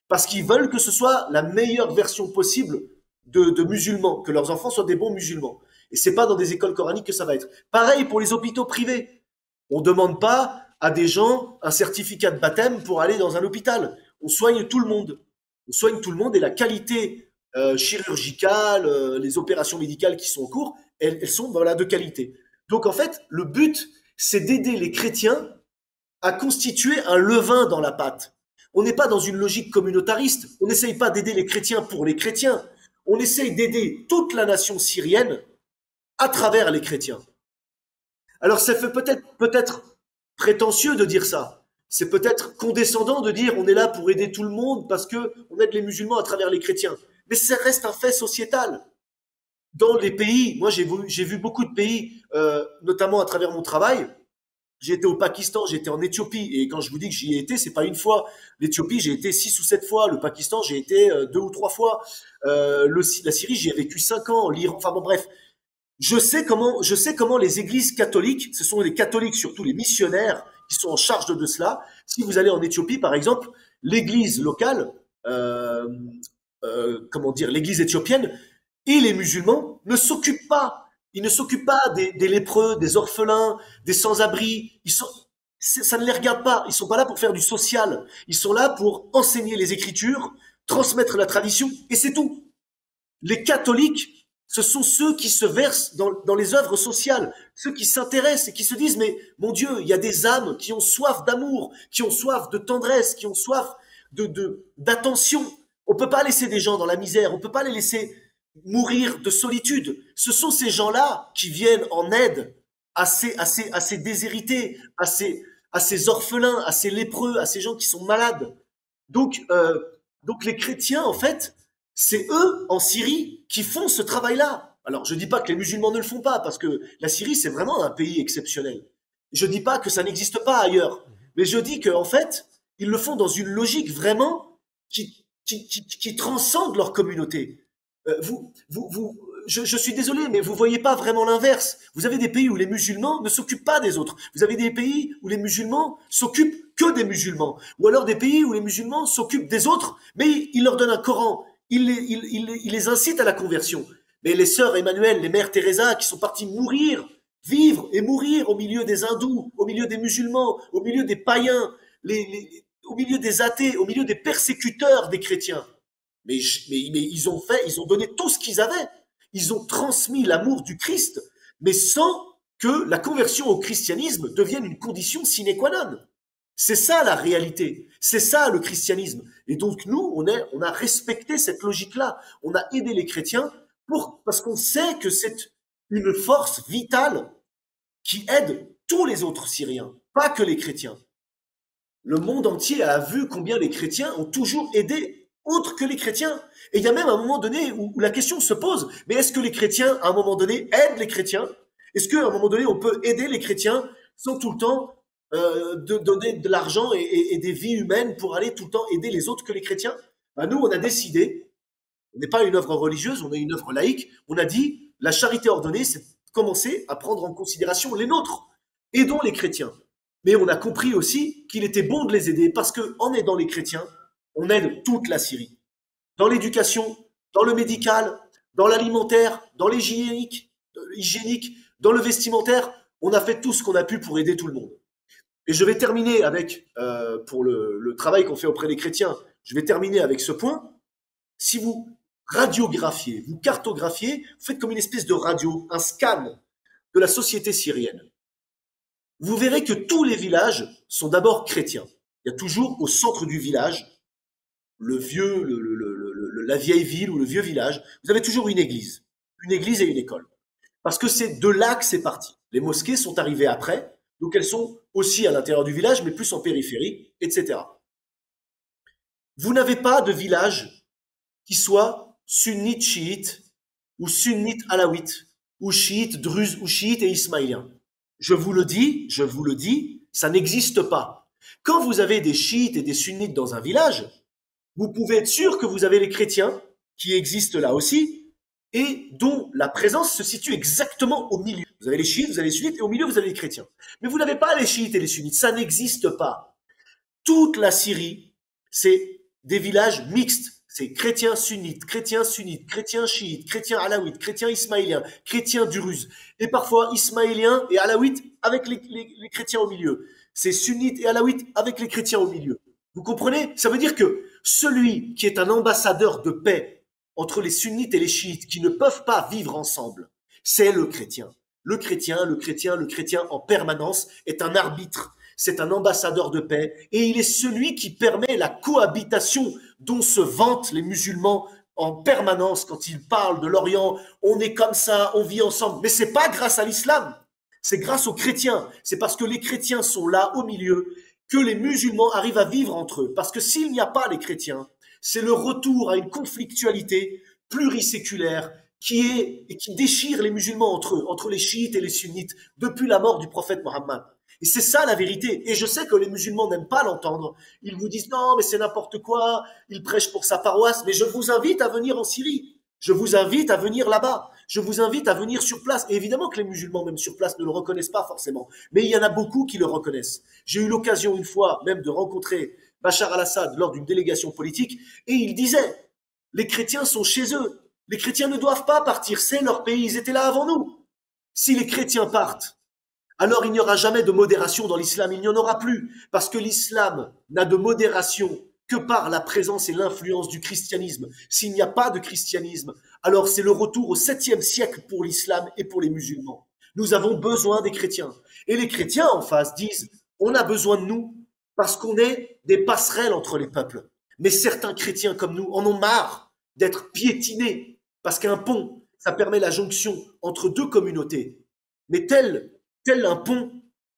parce qu'ils veulent que ce soit la meilleure version possible de musulmans, que leurs enfants soient des bons musulmans. Et c'est pas dans des écoles coraniques que ça va être. Pareil pour les hôpitaux privés. On demande pas à des gens un certificat de baptême pour aller dans un hôpital. On soigne tout le monde. On soigne tout le monde et la qualité chirurgicale, les opérations médicales qui sont en cours, elles sont, voilà, de qualité. Donc, en fait, le but, c'est d'aider les chrétiens à constituer un levain dans la pâte. On n'est pas dans une logique communautariste. On n'essaye pas d'aider les chrétiens pour les chrétiens. On essaye d'aider toute la nation syrienne à travers les chrétiens. Alors, ça fait peut-être prétentieux de dire ça. C'est peut-être condescendant de dire on est là pour aider tout le monde parce qu'on aide les musulmans à travers les chrétiens. Mais ça reste un fait sociétal. Dans les pays, moi j'ai vu beaucoup de pays, notamment à travers mon travail. J'ai été au Pakistan, j'ai été en Éthiopie, et quand je vous dis que j'y ai été, c'est pas une fois. L'Éthiopie, j'ai été 6 ou 7 fois. Le Pakistan, j'ai été 2 ou 3 fois. La Syrie, j'y ai vécu 5 ans. L'Iran, enfin bon, bref, je sais comment les églises catholiques, ce sont les catholiques surtout, les missionnaires qui sont en charge de cela. Si vous allez en Éthiopie, par exemple, l'église locale, comment dire, l'église éthiopienne. Et les musulmans ne s'occupent pas. Ils ne s'occupent pas des lépreux, des orphelins, des sans-abri. Ça ne les regarde pas. Ils sont pas là pour faire du social. Ils sont là pour enseigner les Écritures, transmettre la tradition, et c'est tout. Les catholiques, ce sont ceux qui se versent dans les œuvres sociales, ceux qui s'intéressent et qui se disent « Mais mon Dieu, il y a des âmes qui ont soif d'amour, qui ont soif de tendresse, qui ont soif d'attention. On peut pas laisser des gens dans la misère. On peut pas les laisser mourir de solitude. » Ce sont ces gens-là qui viennent en aide à ces déshérités, à ces orphelins, à ces lépreux, à ces gens qui sont malades. Donc les chrétiens, en fait, c'est eux, en Syrie, qui font ce travail-là. Alors, je dis pas que les musulmans ne le font pas, parce que la Syrie, c'est vraiment un pays exceptionnel. Je dis pas que ça n'existe pas ailleurs. Mais je dis qu'en fait, ils le font dans une logique vraiment qui transcende leur communauté. Je suis désolé, mais vous voyez pas vraiment l'inverse. Vous avez des pays où les musulmans ne s'occupent pas des autres. Vous avez des pays où les musulmans s'occupent que des musulmans. Ou alors des pays où les musulmans s'occupent des autres, mais ils leur donnent un Coran. Ils les incitent à la conversion. Mais les sœurs Emmanuel, les mères Thérésa, qui sont parties vivre et mourir au milieu des hindous, au milieu des musulmans, au milieu des païens, au milieu des athées, au milieu des persécuteurs des chrétiens. Mais ils ont donné tout ce qu'ils avaient. Ils ont transmis l'amour du Christ, mais sans que la conversion au christianisme devienne une condition sine qua non. C'est ça la réalité. C'est ça le christianisme. Et donc nous, on a respecté cette logique-là. On a aidé les chrétiens parce qu'on sait que c'est une force vitale qui aide tous les autres Syriens, pas que les chrétiens. Le monde entier a vu combien les chrétiens ont toujours aidé autres que les chrétiens. Et il y a même un moment donné où la question se pose, mais est-ce que les chrétiens, à un moment donné, aident les chrétiens? Est-ce qu'à un moment donné, on peut aider les chrétiens sans tout le temps donner de l'argent et des vies humaines pour aller tout le temps aider les autres que les chrétiens? Ben nous, on a décidé, on n'est pas une œuvre religieuse, on est une œuvre laïque, on a dit, la charité ordonnée, c'est de commencer à prendre en considération les nôtres. aidons les chrétiens. Mais on a compris aussi qu'il était bon de les aider parce qu'en aidant les chrétiens, on aide toute la Syrie. Dans l'éducation, dans le médical, dans l'alimentaire, dans l'hygiénique, dans le vestimentaire, on a fait tout ce qu'on a pu pour aider tout le monde. Et je vais terminer avec, pour le travail qu'on fait auprès des chrétiens, je vais terminer avec ce point. Si vous radiographiez, vous cartographiez, vous faites comme une espèce de radio, un scan de la société syrienne. Vous verrez que tous les villages sont d'abord chrétiens. Il y a toujours au centre du village, la vieille ville ou le vieux village, vous avez toujours une église et une école. Parce que c'est de là que c'est parti. Les mosquées sont arrivées après, donc elles sont aussi à l'intérieur du village, mais plus en périphérie, etc. Vous n'avez pas de village qui soit sunnite chiite ou sunnite alawite ou chiite druze ou chiite et ismaélien. Je vous le dis, ça n'existe pas. Quand vous avez des chiites et des sunnites dans un village, vous pouvez être sûr que vous avez les chrétiens qui existent là aussi et dont la présence se situe exactement au milieu. Vous avez les chiites, vous avez les sunnites et au milieu vous avez les chrétiens. Mais vous n'avez pas les chiites et les sunnites, ça n'existe pas. Toute la Syrie, c'est des villages mixtes. C'est chrétiens sunnites, chrétiens sunnites, chrétiens chiites, chrétiens alaouites, chrétiens ismaéliens, chrétiens druzes, et parfois ismaéliens et alaouites avec les chrétiens au milieu. C'est sunnites et alaouites avec les chrétiens au milieu. Vous comprenez? Ça veut dire que celui qui est un ambassadeur de paix entre les sunnites et les chiites qui ne peuvent pas vivre ensemble, c'est le chrétien. Le chrétien, le chrétien, le chrétien en permanence est un arbitre. C'est un ambassadeur de paix et il est celui qui permet la cohabitation dont se vantent les musulmans en permanence quand ils parlent de l'Orient. On est comme ça, on vit ensemble. Mais c'est pas grâce à l'islam, c'est grâce aux chrétiens. C'est parce que les chrétiens sont là au milieu que les musulmans arrivent à vivre entre eux. Parce que s'il n'y a pas les chrétiens, c'est le retour à une conflictualité pluriséculaire qui déchire les musulmans entre eux, entre les chiites et les sunnites, depuis la mort du prophète Mohammed. Et c'est ça la vérité. Et je sais que les musulmans n'aiment pas l'entendre. Ils vous disent « Non, mais c'est n'importe quoi, ils prêchent pour sa paroisse. » Mais je vous invite à venir en Syrie. Je vous invite à venir là-bas. Je vous invite à venir sur place. Et évidemment que les musulmans, même sur place, ne le reconnaissent pas forcément. Mais il y en a beaucoup qui le reconnaissent. J'ai eu l'occasion une fois même de rencontrer Bachar al-Assad lors d'une délégation politique. Et il disait « Les chrétiens sont chez eux. Les chrétiens ne doivent pas partir. C'est leur pays. Ils étaient là avant nous. Si les chrétiens partent, alors il n'y aura jamais de modération dans l'islam, il n'y en aura plus, parce que l'islam n'a de modération que par la présence et l'influence du christianisme. S'il n'y a pas de christianisme, alors c'est le retour au 7e siècle pour l'islam et pour les musulmans. Nous avons besoin des chrétiens. Et les chrétiens en face disent, on a besoin de nous parce qu'on est des passerelles entre les peuples. Mais certains chrétiens comme nous en ont marre d'être piétinés, parce qu'un pont, ça permet la jonction entre deux communautés. Mais tel un pont,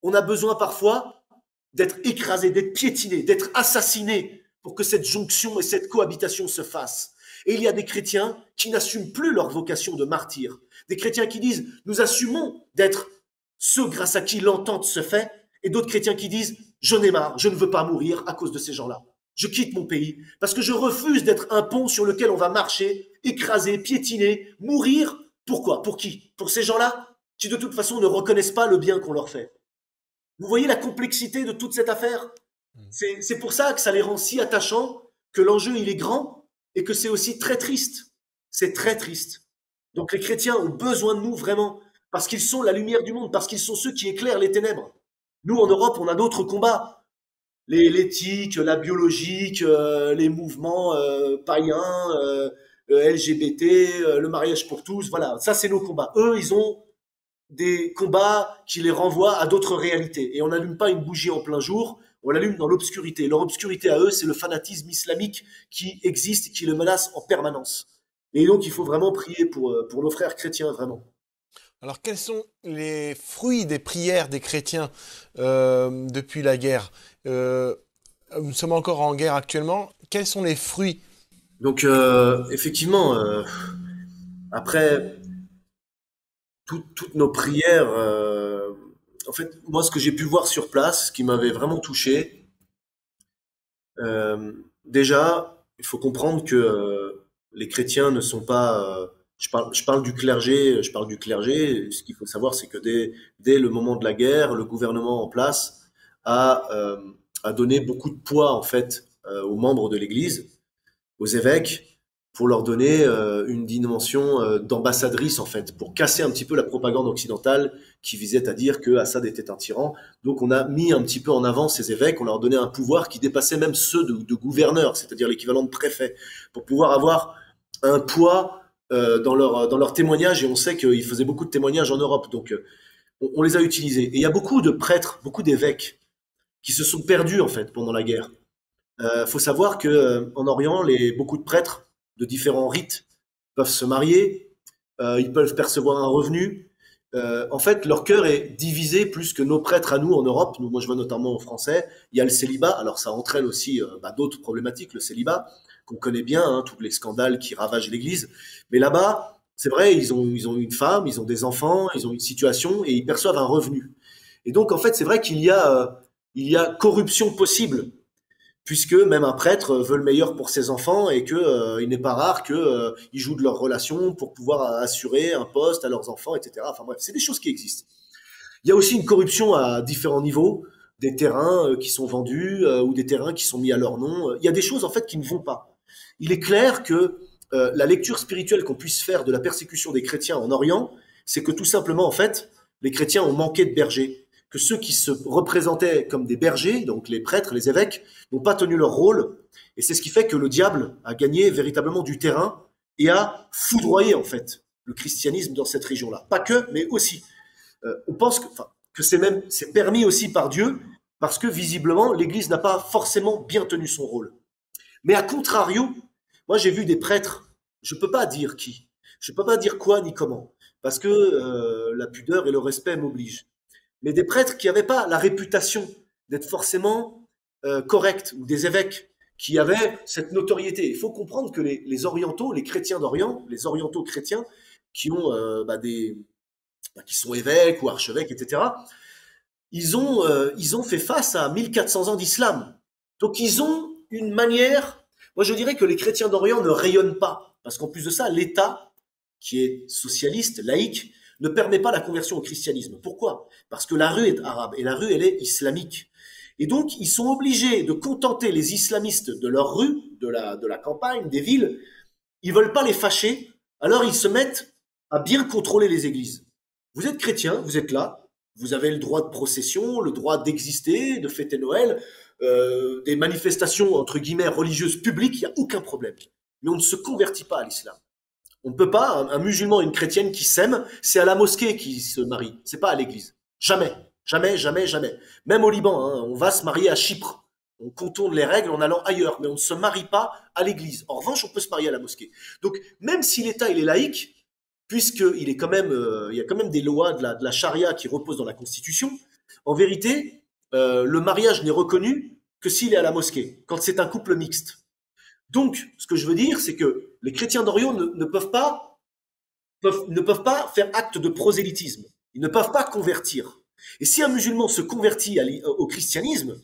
on a besoin parfois d'être écrasé, d'être piétiné, d'être assassiné pour que cette jonction et cette cohabitation se fassent. Et il y a des chrétiens qui n'assument plus leur vocation de martyr. Des chrétiens qui disent « nous assumons d'être ceux grâce à qui l'entente se fait » et d'autres chrétiens qui disent « j'en ai marre, je ne veux pas mourir à cause de ces gens-là. Je quitte mon pays parce que je refuse d'être un pont sur lequel on va marcher, écraser, piétiner, mourir. Pourquoi? Pour qui? Pour ces gens-là ? » qui de toute façon ne reconnaissent pas le bien qu'on leur fait. Vous voyez la complexité de toute cette affaire? C'est pour ça que ça les rend si attachants, que l'enjeu il est grand et que c'est aussi très triste. C'est très triste. Donc les chrétiens ont besoin de nous vraiment, parce qu'ils sont la lumière du monde, parce qu'ils sont ceux qui éclairent les ténèbres. Nous en Europe, on a d'autres combats. L'éthique, la biologique, les mouvements païens, LGBT, le mariage pour tous, voilà. Ça c'est nos combats. Eux, ils ont des combats qui les renvoient à d'autres réalités. Et on n'allume pas une bougie en plein jour, on l'allume dans l'obscurité. Leur obscurité à eux, c'est le fanatisme islamique qui existe, qui le menace en permanence. Et donc, il faut vraiment prier pour nos frères chrétiens, vraiment. Alors, quels sont les fruits des prières des chrétiens depuis la guerre? Nous sommes encore en guerre actuellement. Quels sont les fruits? Donc, effectivement, après... Toutes nos prières, en fait, moi, ce que j'ai pu voir sur place, ce qui m'avait vraiment touché, déjà, il faut comprendre que les chrétiens ne sont pas Je parle du clergé, Ce qu'il faut savoir, c'est que dès le moment de la guerre, le gouvernement en place a donné beaucoup de poids en fait aux membres de l'Église, aux évêques, pour leur donner une dimension d'ambassadrice en fait, pour casser un petit peu la propagande occidentale qui visait à dire que Assad était un tyran. Donc on a mis un petit peu en avant ces évêques, on leur donnait un pouvoir qui dépassait même ceux de gouverneurs, c'est-à-dire l'équivalent de préfet, pour pouvoir avoir un poids dans leur témoignage, et on sait qu'ils faisaient beaucoup de témoignages en Europe, donc on les a utilisés. Et il y a beaucoup de prêtres, beaucoup d'évêques qui se sont perdus en fait pendant la guerre. Faut savoir que en Orient, beaucoup de prêtres de différents rites peuvent se marier, ils peuvent percevoir un revenu. En fait, leur cœur est divisé plus que nos prêtres à nous en Europe. Moi, je vois notamment aux Français, il y a le célibat. Alors, ça entraîne aussi d'autres problématiques, le célibat, qu'on connaît bien, hein, tous les scandales qui ravagent l'Église. Mais là-bas, c'est vrai, ils ont une femme, ils ont des enfants, ils ont une situation et ils perçoivent un revenu. Et donc, en fait, c'est vrai qu'il y a, corruption possible, puisque même un prêtre veut le meilleur pour ses enfants et que il n'est pas rare que ils jouent de leur relation pour pouvoir assurer un poste à leurs enfants, etc. Enfin bref, c'est des choses qui existent. Il y a aussi une corruption à différents niveaux, des terrains qui sont vendus ou des terrains qui sont mis à leur nom. Il y a des choses en fait qui ne vont pas. Il est clair que la lecture spirituelle qu'on puisse faire de la persécution des chrétiens en Orient, c'est que tout simplement en fait, les chrétiens ont manqué de bergers. Que ceux qui se représentaient comme des bergers, donc les prêtres, les évêques, n'ont pas tenu leur rôle. Et c'est ce qui fait que le diable a gagné véritablement du terrain et a foudroyé, en fait, le christianisme dans cette région-là. Pas que, mais aussi. On pense que c'est permis aussi par Dieu, parce que visiblement, l'Église n'a pas forcément bien tenu son rôle. Mais à contrario, moi j'ai vu des prêtres, je ne peux pas dire qui, je ne peux pas dire quoi ni comment, parce que la pudeur et le respect m'obligent. Mais des prêtres qui n'avaient pas la réputation d'être forcément corrects, ou des évêques qui avaient cette notoriété. Il faut comprendre que les orientaux, les chrétiens d'Orient, les orientaux chrétiens qui ont qui sont évêques ou archevêques, etc. Ils ont fait face à 1400 ans d'islam. Donc ils ont une manière. Moi je dirais que les chrétiens d'Orient ne rayonnent pas, parce qu'en plus de ça, l'État qui est socialiste, laïque, ne permet pas la conversion au christianisme. Pourquoi? Parce que la rue est arabe et la rue, elle est islamique. Et donc, ils sont obligés de contenter les islamistes de leur rue, de la campagne, des villes. Ils veulent pas les fâcher, alors ils se mettent à bien contrôler les églises. Vous êtes chrétien, vous êtes là, vous avez le droit de procession, le droit d'exister, de fêter Noël, des manifestations, entre guillemets, religieuses publiques, il n'y a aucun problème. Mais on ne se convertit pas à l'islam. On ne peut pas, un musulman et une chrétienne qui s'aiment, c'est à la mosquée qu'ils se marient, c'est pas à l'église. Jamais, jamais, jamais, jamais. Même au Liban, hein, on va se marier à Chypre. On contourne les règles en allant ailleurs, mais on ne se marie pas à l'église. En revanche, on peut se marier à la mosquée. Donc, même si l'État il est laïque, puisqu'il est quand même, il y a quand même des lois de la charia qui reposent dans la Constitution, en vérité, le mariage n'est reconnu que s'il est à la mosquée, quand c'est un couple mixte. Donc, ce que je veux dire, c'est que les chrétiens d'Orient ne peuvent pas faire acte de prosélytisme. Ils ne peuvent pas convertir. Et si un musulman se convertit au christianisme,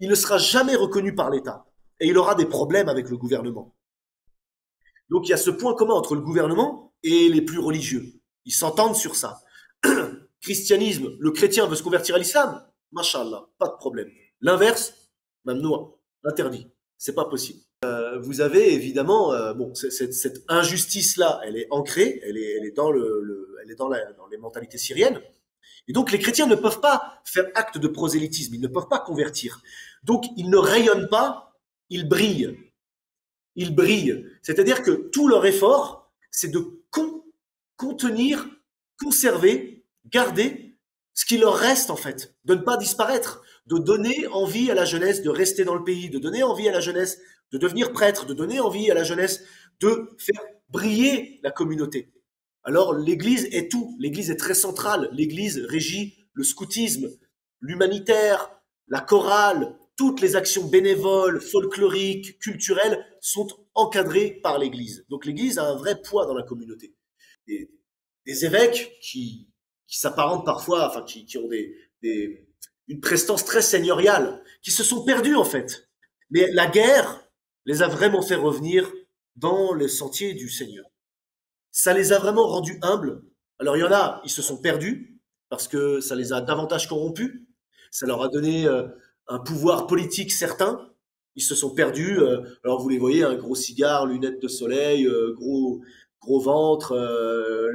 il ne sera jamais reconnu par l'État. Et il aura des problèmes avec le gouvernement. Donc, il y a ce point commun entre le gouvernement et les plus religieux. Ils s'entendent sur ça. Christianisme, le chrétien veut se convertir à l'islam, mashallah, pas de problème. L'inverse, mamnoua, interdit. C'est pas possible. Vous avez évidemment cette injustice-là, elle est ancrée, elle est dans les mentalités syriennes. Et donc les chrétiens ne peuvent pas faire acte de prosélytisme, ils ne peuvent pas convertir. Donc ils ne rayonnent pas, ils brillent. Ils brillent. C'est-à-dire que tout leur effort, c'est de contenir, conserver, garder ce qui leur reste en fait, de ne pas disparaître, de donner envie à la jeunesse de rester dans le pays, de donner envie à la jeunesse de devenir prêtre, de donner envie à la jeunesse de faire briller la communauté. Alors l'Église est tout, l'Église est très centrale, l'Église régit le scoutisme, l'humanitaire, la chorale, toutes les actions bénévoles, folkloriques, culturelles sont encadrées par l'Église. Donc l'Église a un vrai poids dans la communauté. Et des évêques qui s'apparentent parfois, enfin qui ont une prestance très seigneuriale, qui se sont perdus en fait. Mais la guerre les a vraiment fait revenir dans les sentiers du Seigneur. ça les a vraiment rendus humbles. Alors il y en a, ils se sont perdus parce que ça les a davantage corrompus, ça leur a donné un pouvoir politique certain, ils se sont perdus. Alors vous les voyez, un gros cigare, lunettes de soleil, gros ventre,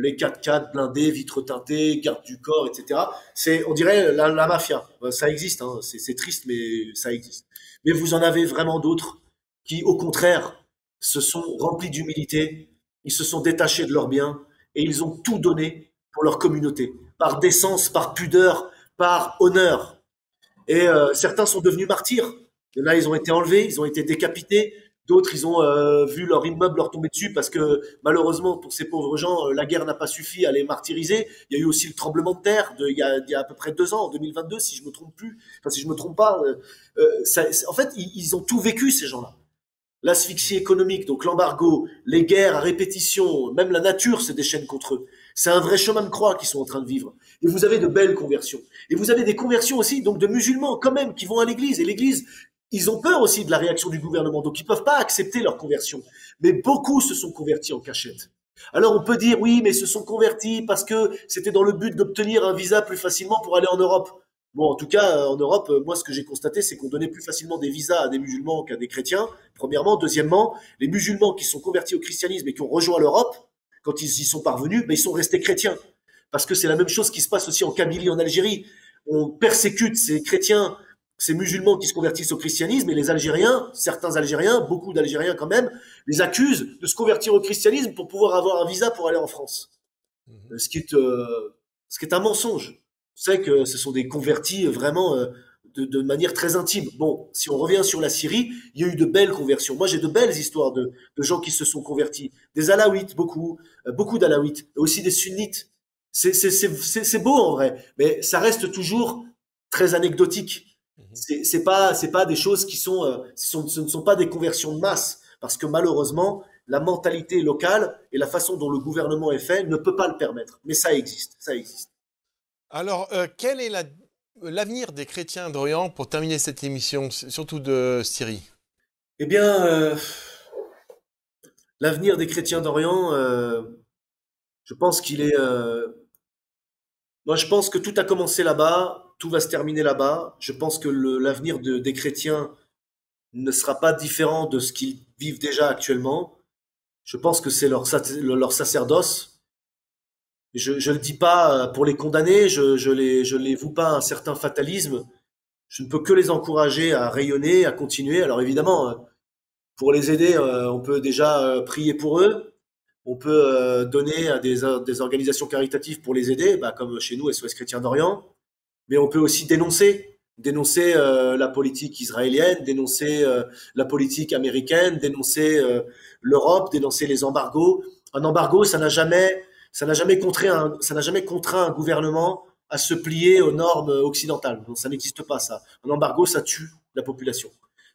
les 4x4 blindés, vitres teintées, garde du corps, etc. C'est, on dirait la mafia. Ça existe, hein. C'est triste, mais ça existe. Mais vous en avez vraiment d'autres qui, au contraire, se sont remplis d'humilité, ils se sont détachés de leurs biens et ils ont tout donné pour leur communauté, par décence, par pudeur, par honneur. Et certains sont devenus martyrs. Là, ils ont été enlevés, ils ont été décapités. D'autres, ils ont vu leur immeuble leur tomber dessus parce que, malheureusement, pour ces pauvres gens, la guerre n'a pas suffi à les martyriser. Il y a eu aussi le tremblement de terre il y a à peu près 2 ans, en 2022, si je me trompe plus. Enfin, si je me trompe pas. En fait, ils ont tout vécu, ces gens-là. L'asphyxie économique, donc l'embargo, les guerres à répétition, même la nature se déchaîne contre eux. C'est un vrai chemin de croix qu'ils sont en train de vivre. Et vous avez de belles conversions. Et vous avez des conversions aussi, donc de musulmans, quand même, qui vont à l'église. Et l'église... ils ont peur aussi de la réaction du gouvernement, donc ils ne peuvent pas accepter leur conversion. Mais beaucoup se sont convertis en cachette. Alors on peut dire, oui, mais se sont convertis parce que c'était dans le but d'obtenir un visa plus facilement pour aller en Europe. Bon, en tout cas, en Europe, moi, ce que j'ai constaté, c'est qu'on donnait plus facilement des visas à des musulmans qu'à des chrétiens, premièrement. Deuxièmement, les musulmans qui sont convertis au christianisme et qui ont rejoint l'Europe, quand ils y sont parvenus, ben, ils sont restés chrétiens. Parce que c'est la même chose qui se passe aussi en Kabylie, en Algérie. On persécute ces chrétiens, ces musulmans qui se convertissent au christianisme, et les Algériens, certains Algériens, beaucoup d'Algériens quand même, les accusent de se convertir au christianisme pour pouvoir avoir un visa pour aller en France. Mmh. Ce qui est un mensonge. On sait que ce sont des convertis vraiment de manière très intime. Bon, si on revient sur la Syrie, il y a eu de belles conversions. Moi, j'ai de belles histoires de gens qui se sont convertis. Des alaouites, beaucoup d'alaouites, et aussi des sunnites. C'est beau en vrai, mais ça reste toujours très anecdotique. C'est pas des choses qui sont, ce ne sont pas des conversions de masse, parce que malheureusement la mentalité locale et la façon dont le gouvernement est fait ne peut pas le permettre, mais ça existe. Alors quel est l'avenir des chrétiens d'Orient pour terminer cette émission, surtout de Syrie? Eh bien l'avenir des chrétiens d'Orient, je pense qu'il est moi je pense que tout a commencé là-bas. Tout va se terminer là-bas. Je pense que l'avenir des chrétiens ne sera pas différent de ce qu'ils vivent déjà actuellement. Je pense que c'est leur sacerdoce. Je ne le dis pas pour les condamner, je les voue pas à un certain fatalisme. Je ne peux que les encourager à rayonner, à continuer. Alors évidemment, pour les aider, on peut déjà prier pour eux. On peut donner à des organisations caritatives pour les aider, comme chez nous, SOS Chrétien d'Orient. Mais on peut aussi dénoncer la politique israélienne, dénoncer la politique américaine, dénoncer l'Europe, dénoncer les embargos. Un embargo, ça n'a jamais contraint un gouvernement à se plier aux normes occidentales. Donc ça n'existe pas, ça. Un embargo, ça tue la population.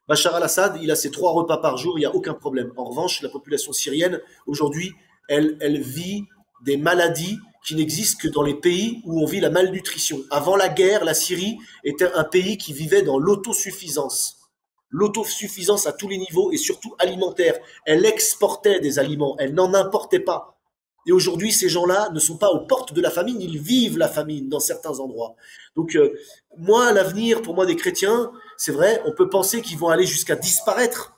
Bachar al-Assad, il a ses 3 repas par jour, il n'y a aucun problème. En revanche, la population syrienne, aujourd'hui, elle vit des maladies qui n'existe que dans les pays où on vit la malnutrition. Avant la guerre, la Syrie était un pays qui vivait dans l'autosuffisance. L'autosuffisance à tous les niveaux et surtout alimentaire. Elle exportait des aliments, elle n'en importait pas. Et aujourd'hui, ces gens-là ne sont pas aux portes de la famine, ils vivent la famine dans certains endroits. Donc, moi, l'avenir, pour moi, des chrétiens, c'est vrai, on peut penser qu'ils vont aller jusqu'à disparaître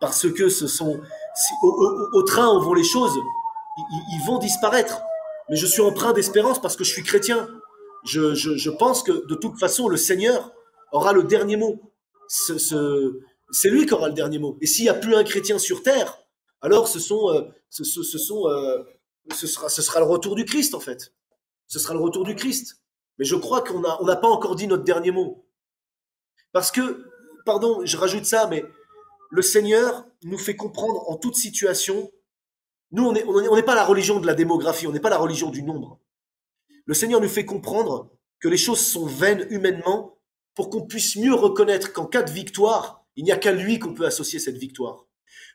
parce que ce sont... Au train où vont les choses, ils vont disparaître. Mais je suis empreint d'espérance parce que je suis chrétien. Je pense que de toute façon, le Seigneur aura le dernier mot. C'est lui qui aura le dernier mot. Et s'il n'y a plus un chrétien sur terre, alors ce sera le retour du Christ, en fait. Ce sera le retour du Christ. Mais je crois qu'on n'a pas encore dit notre dernier mot. Parce que, pardon, je rajoute ça, mais le Seigneur nous fait comprendre en toute situation. Nous, on n'est pas la religion de la démographie, on n'est pas la religion du nombre. Le Seigneur nous fait comprendre que les choses sont vaines humainement pour qu'on puisse mieux reconnaître qu'en cas de victoire, il n'y a qu'à lui qu'on peut associer cette victoire.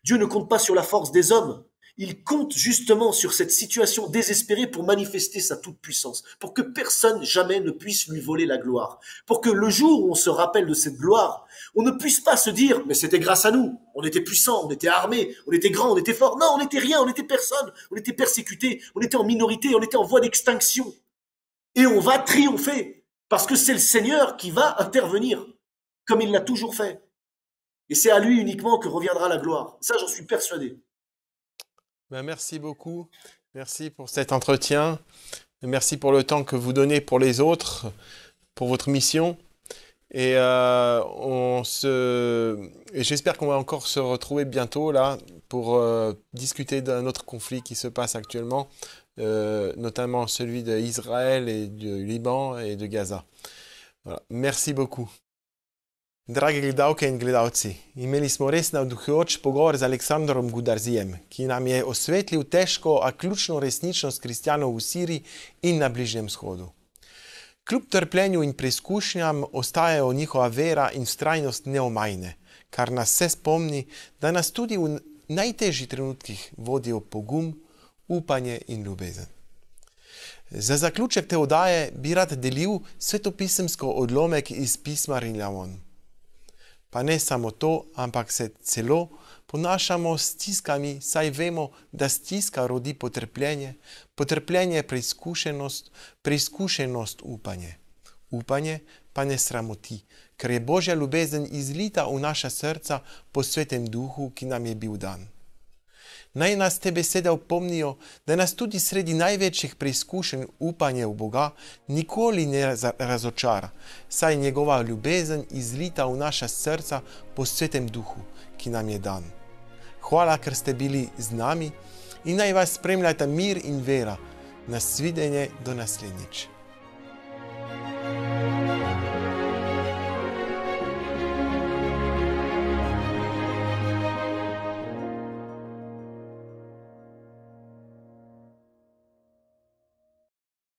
Dieu ne compte pas sur la force des hommes, il compte justement sur cette situation désespérée pour manifester sa toute-puissance, pour que personne jamais ne puisse lui voler la gloire, pour que le jour où on se rappelle de cette gloire, on ne puisse pas se dire « mais c'était grâce à nous, on était puissants, on était armés, on était grands, on était forts ». Non, on n'était rien, on n'était personne, on était persécutés, on était en minorité, on était en voie d'extinction. Et on va triompher, parce que c'est le Seigneur qui va intervenir, comme il l'a toujours fait. Et c'est à lui uniquement que reviendra la gloire. Ça, j'en suis persuadé. Ben merci beaucoup. Merci pour cet entretien. Merci pour le temps que vous donnez pour les autres, pour votre mission. Et, j'espère qu'on va encore se retrouver bientôt là pour discuter d'un autre conflit qui se passe actuellement, notamment celui d'Israël et du Liban et de Gaza. Voilà. Merci beaucoup. Drage gledalke in gledalci, imeli smo res navduhujoč pogovor z Aleksandrom Goodarzijem, ki nam je osvetlil težko, a ključno resničnost kristjanov v Siriji in na Bližnjem shodu. Kljub trpljenju in preizkušnjam ostajajo njihova vera in vztrajnost neomajne, kar nas vse spomni, da nas tudi v najtežjih trenutkih vodijo pogum, upanje in ljubezen. Za zaključek te oddaje bi rad delil svetopisemsko odlomek iz pisma Rimljanom. Pa ne samo to, ampak se celo ponašamo s stiskami, saj vemo, da stiska rodi potrpljenje, potrpljenje preizkušenost, preizkušenost upanje. Upanje pa ne sramoti, ker je Božja ljubezen izlita v naša srca po svetem duhu, ki nam je bil dan. Naj nas te besede opomnijo, da nas tudi sredi največjih preizkušenj upanje v Boga nikoli ne razočara, saj njegova ljubezen izlita v naša srca po svetem duhu, ki nam je dan. Hvala, ker ste bili z nami in naj vas spremljata mir in vera. Nasvidenje do naslednjič.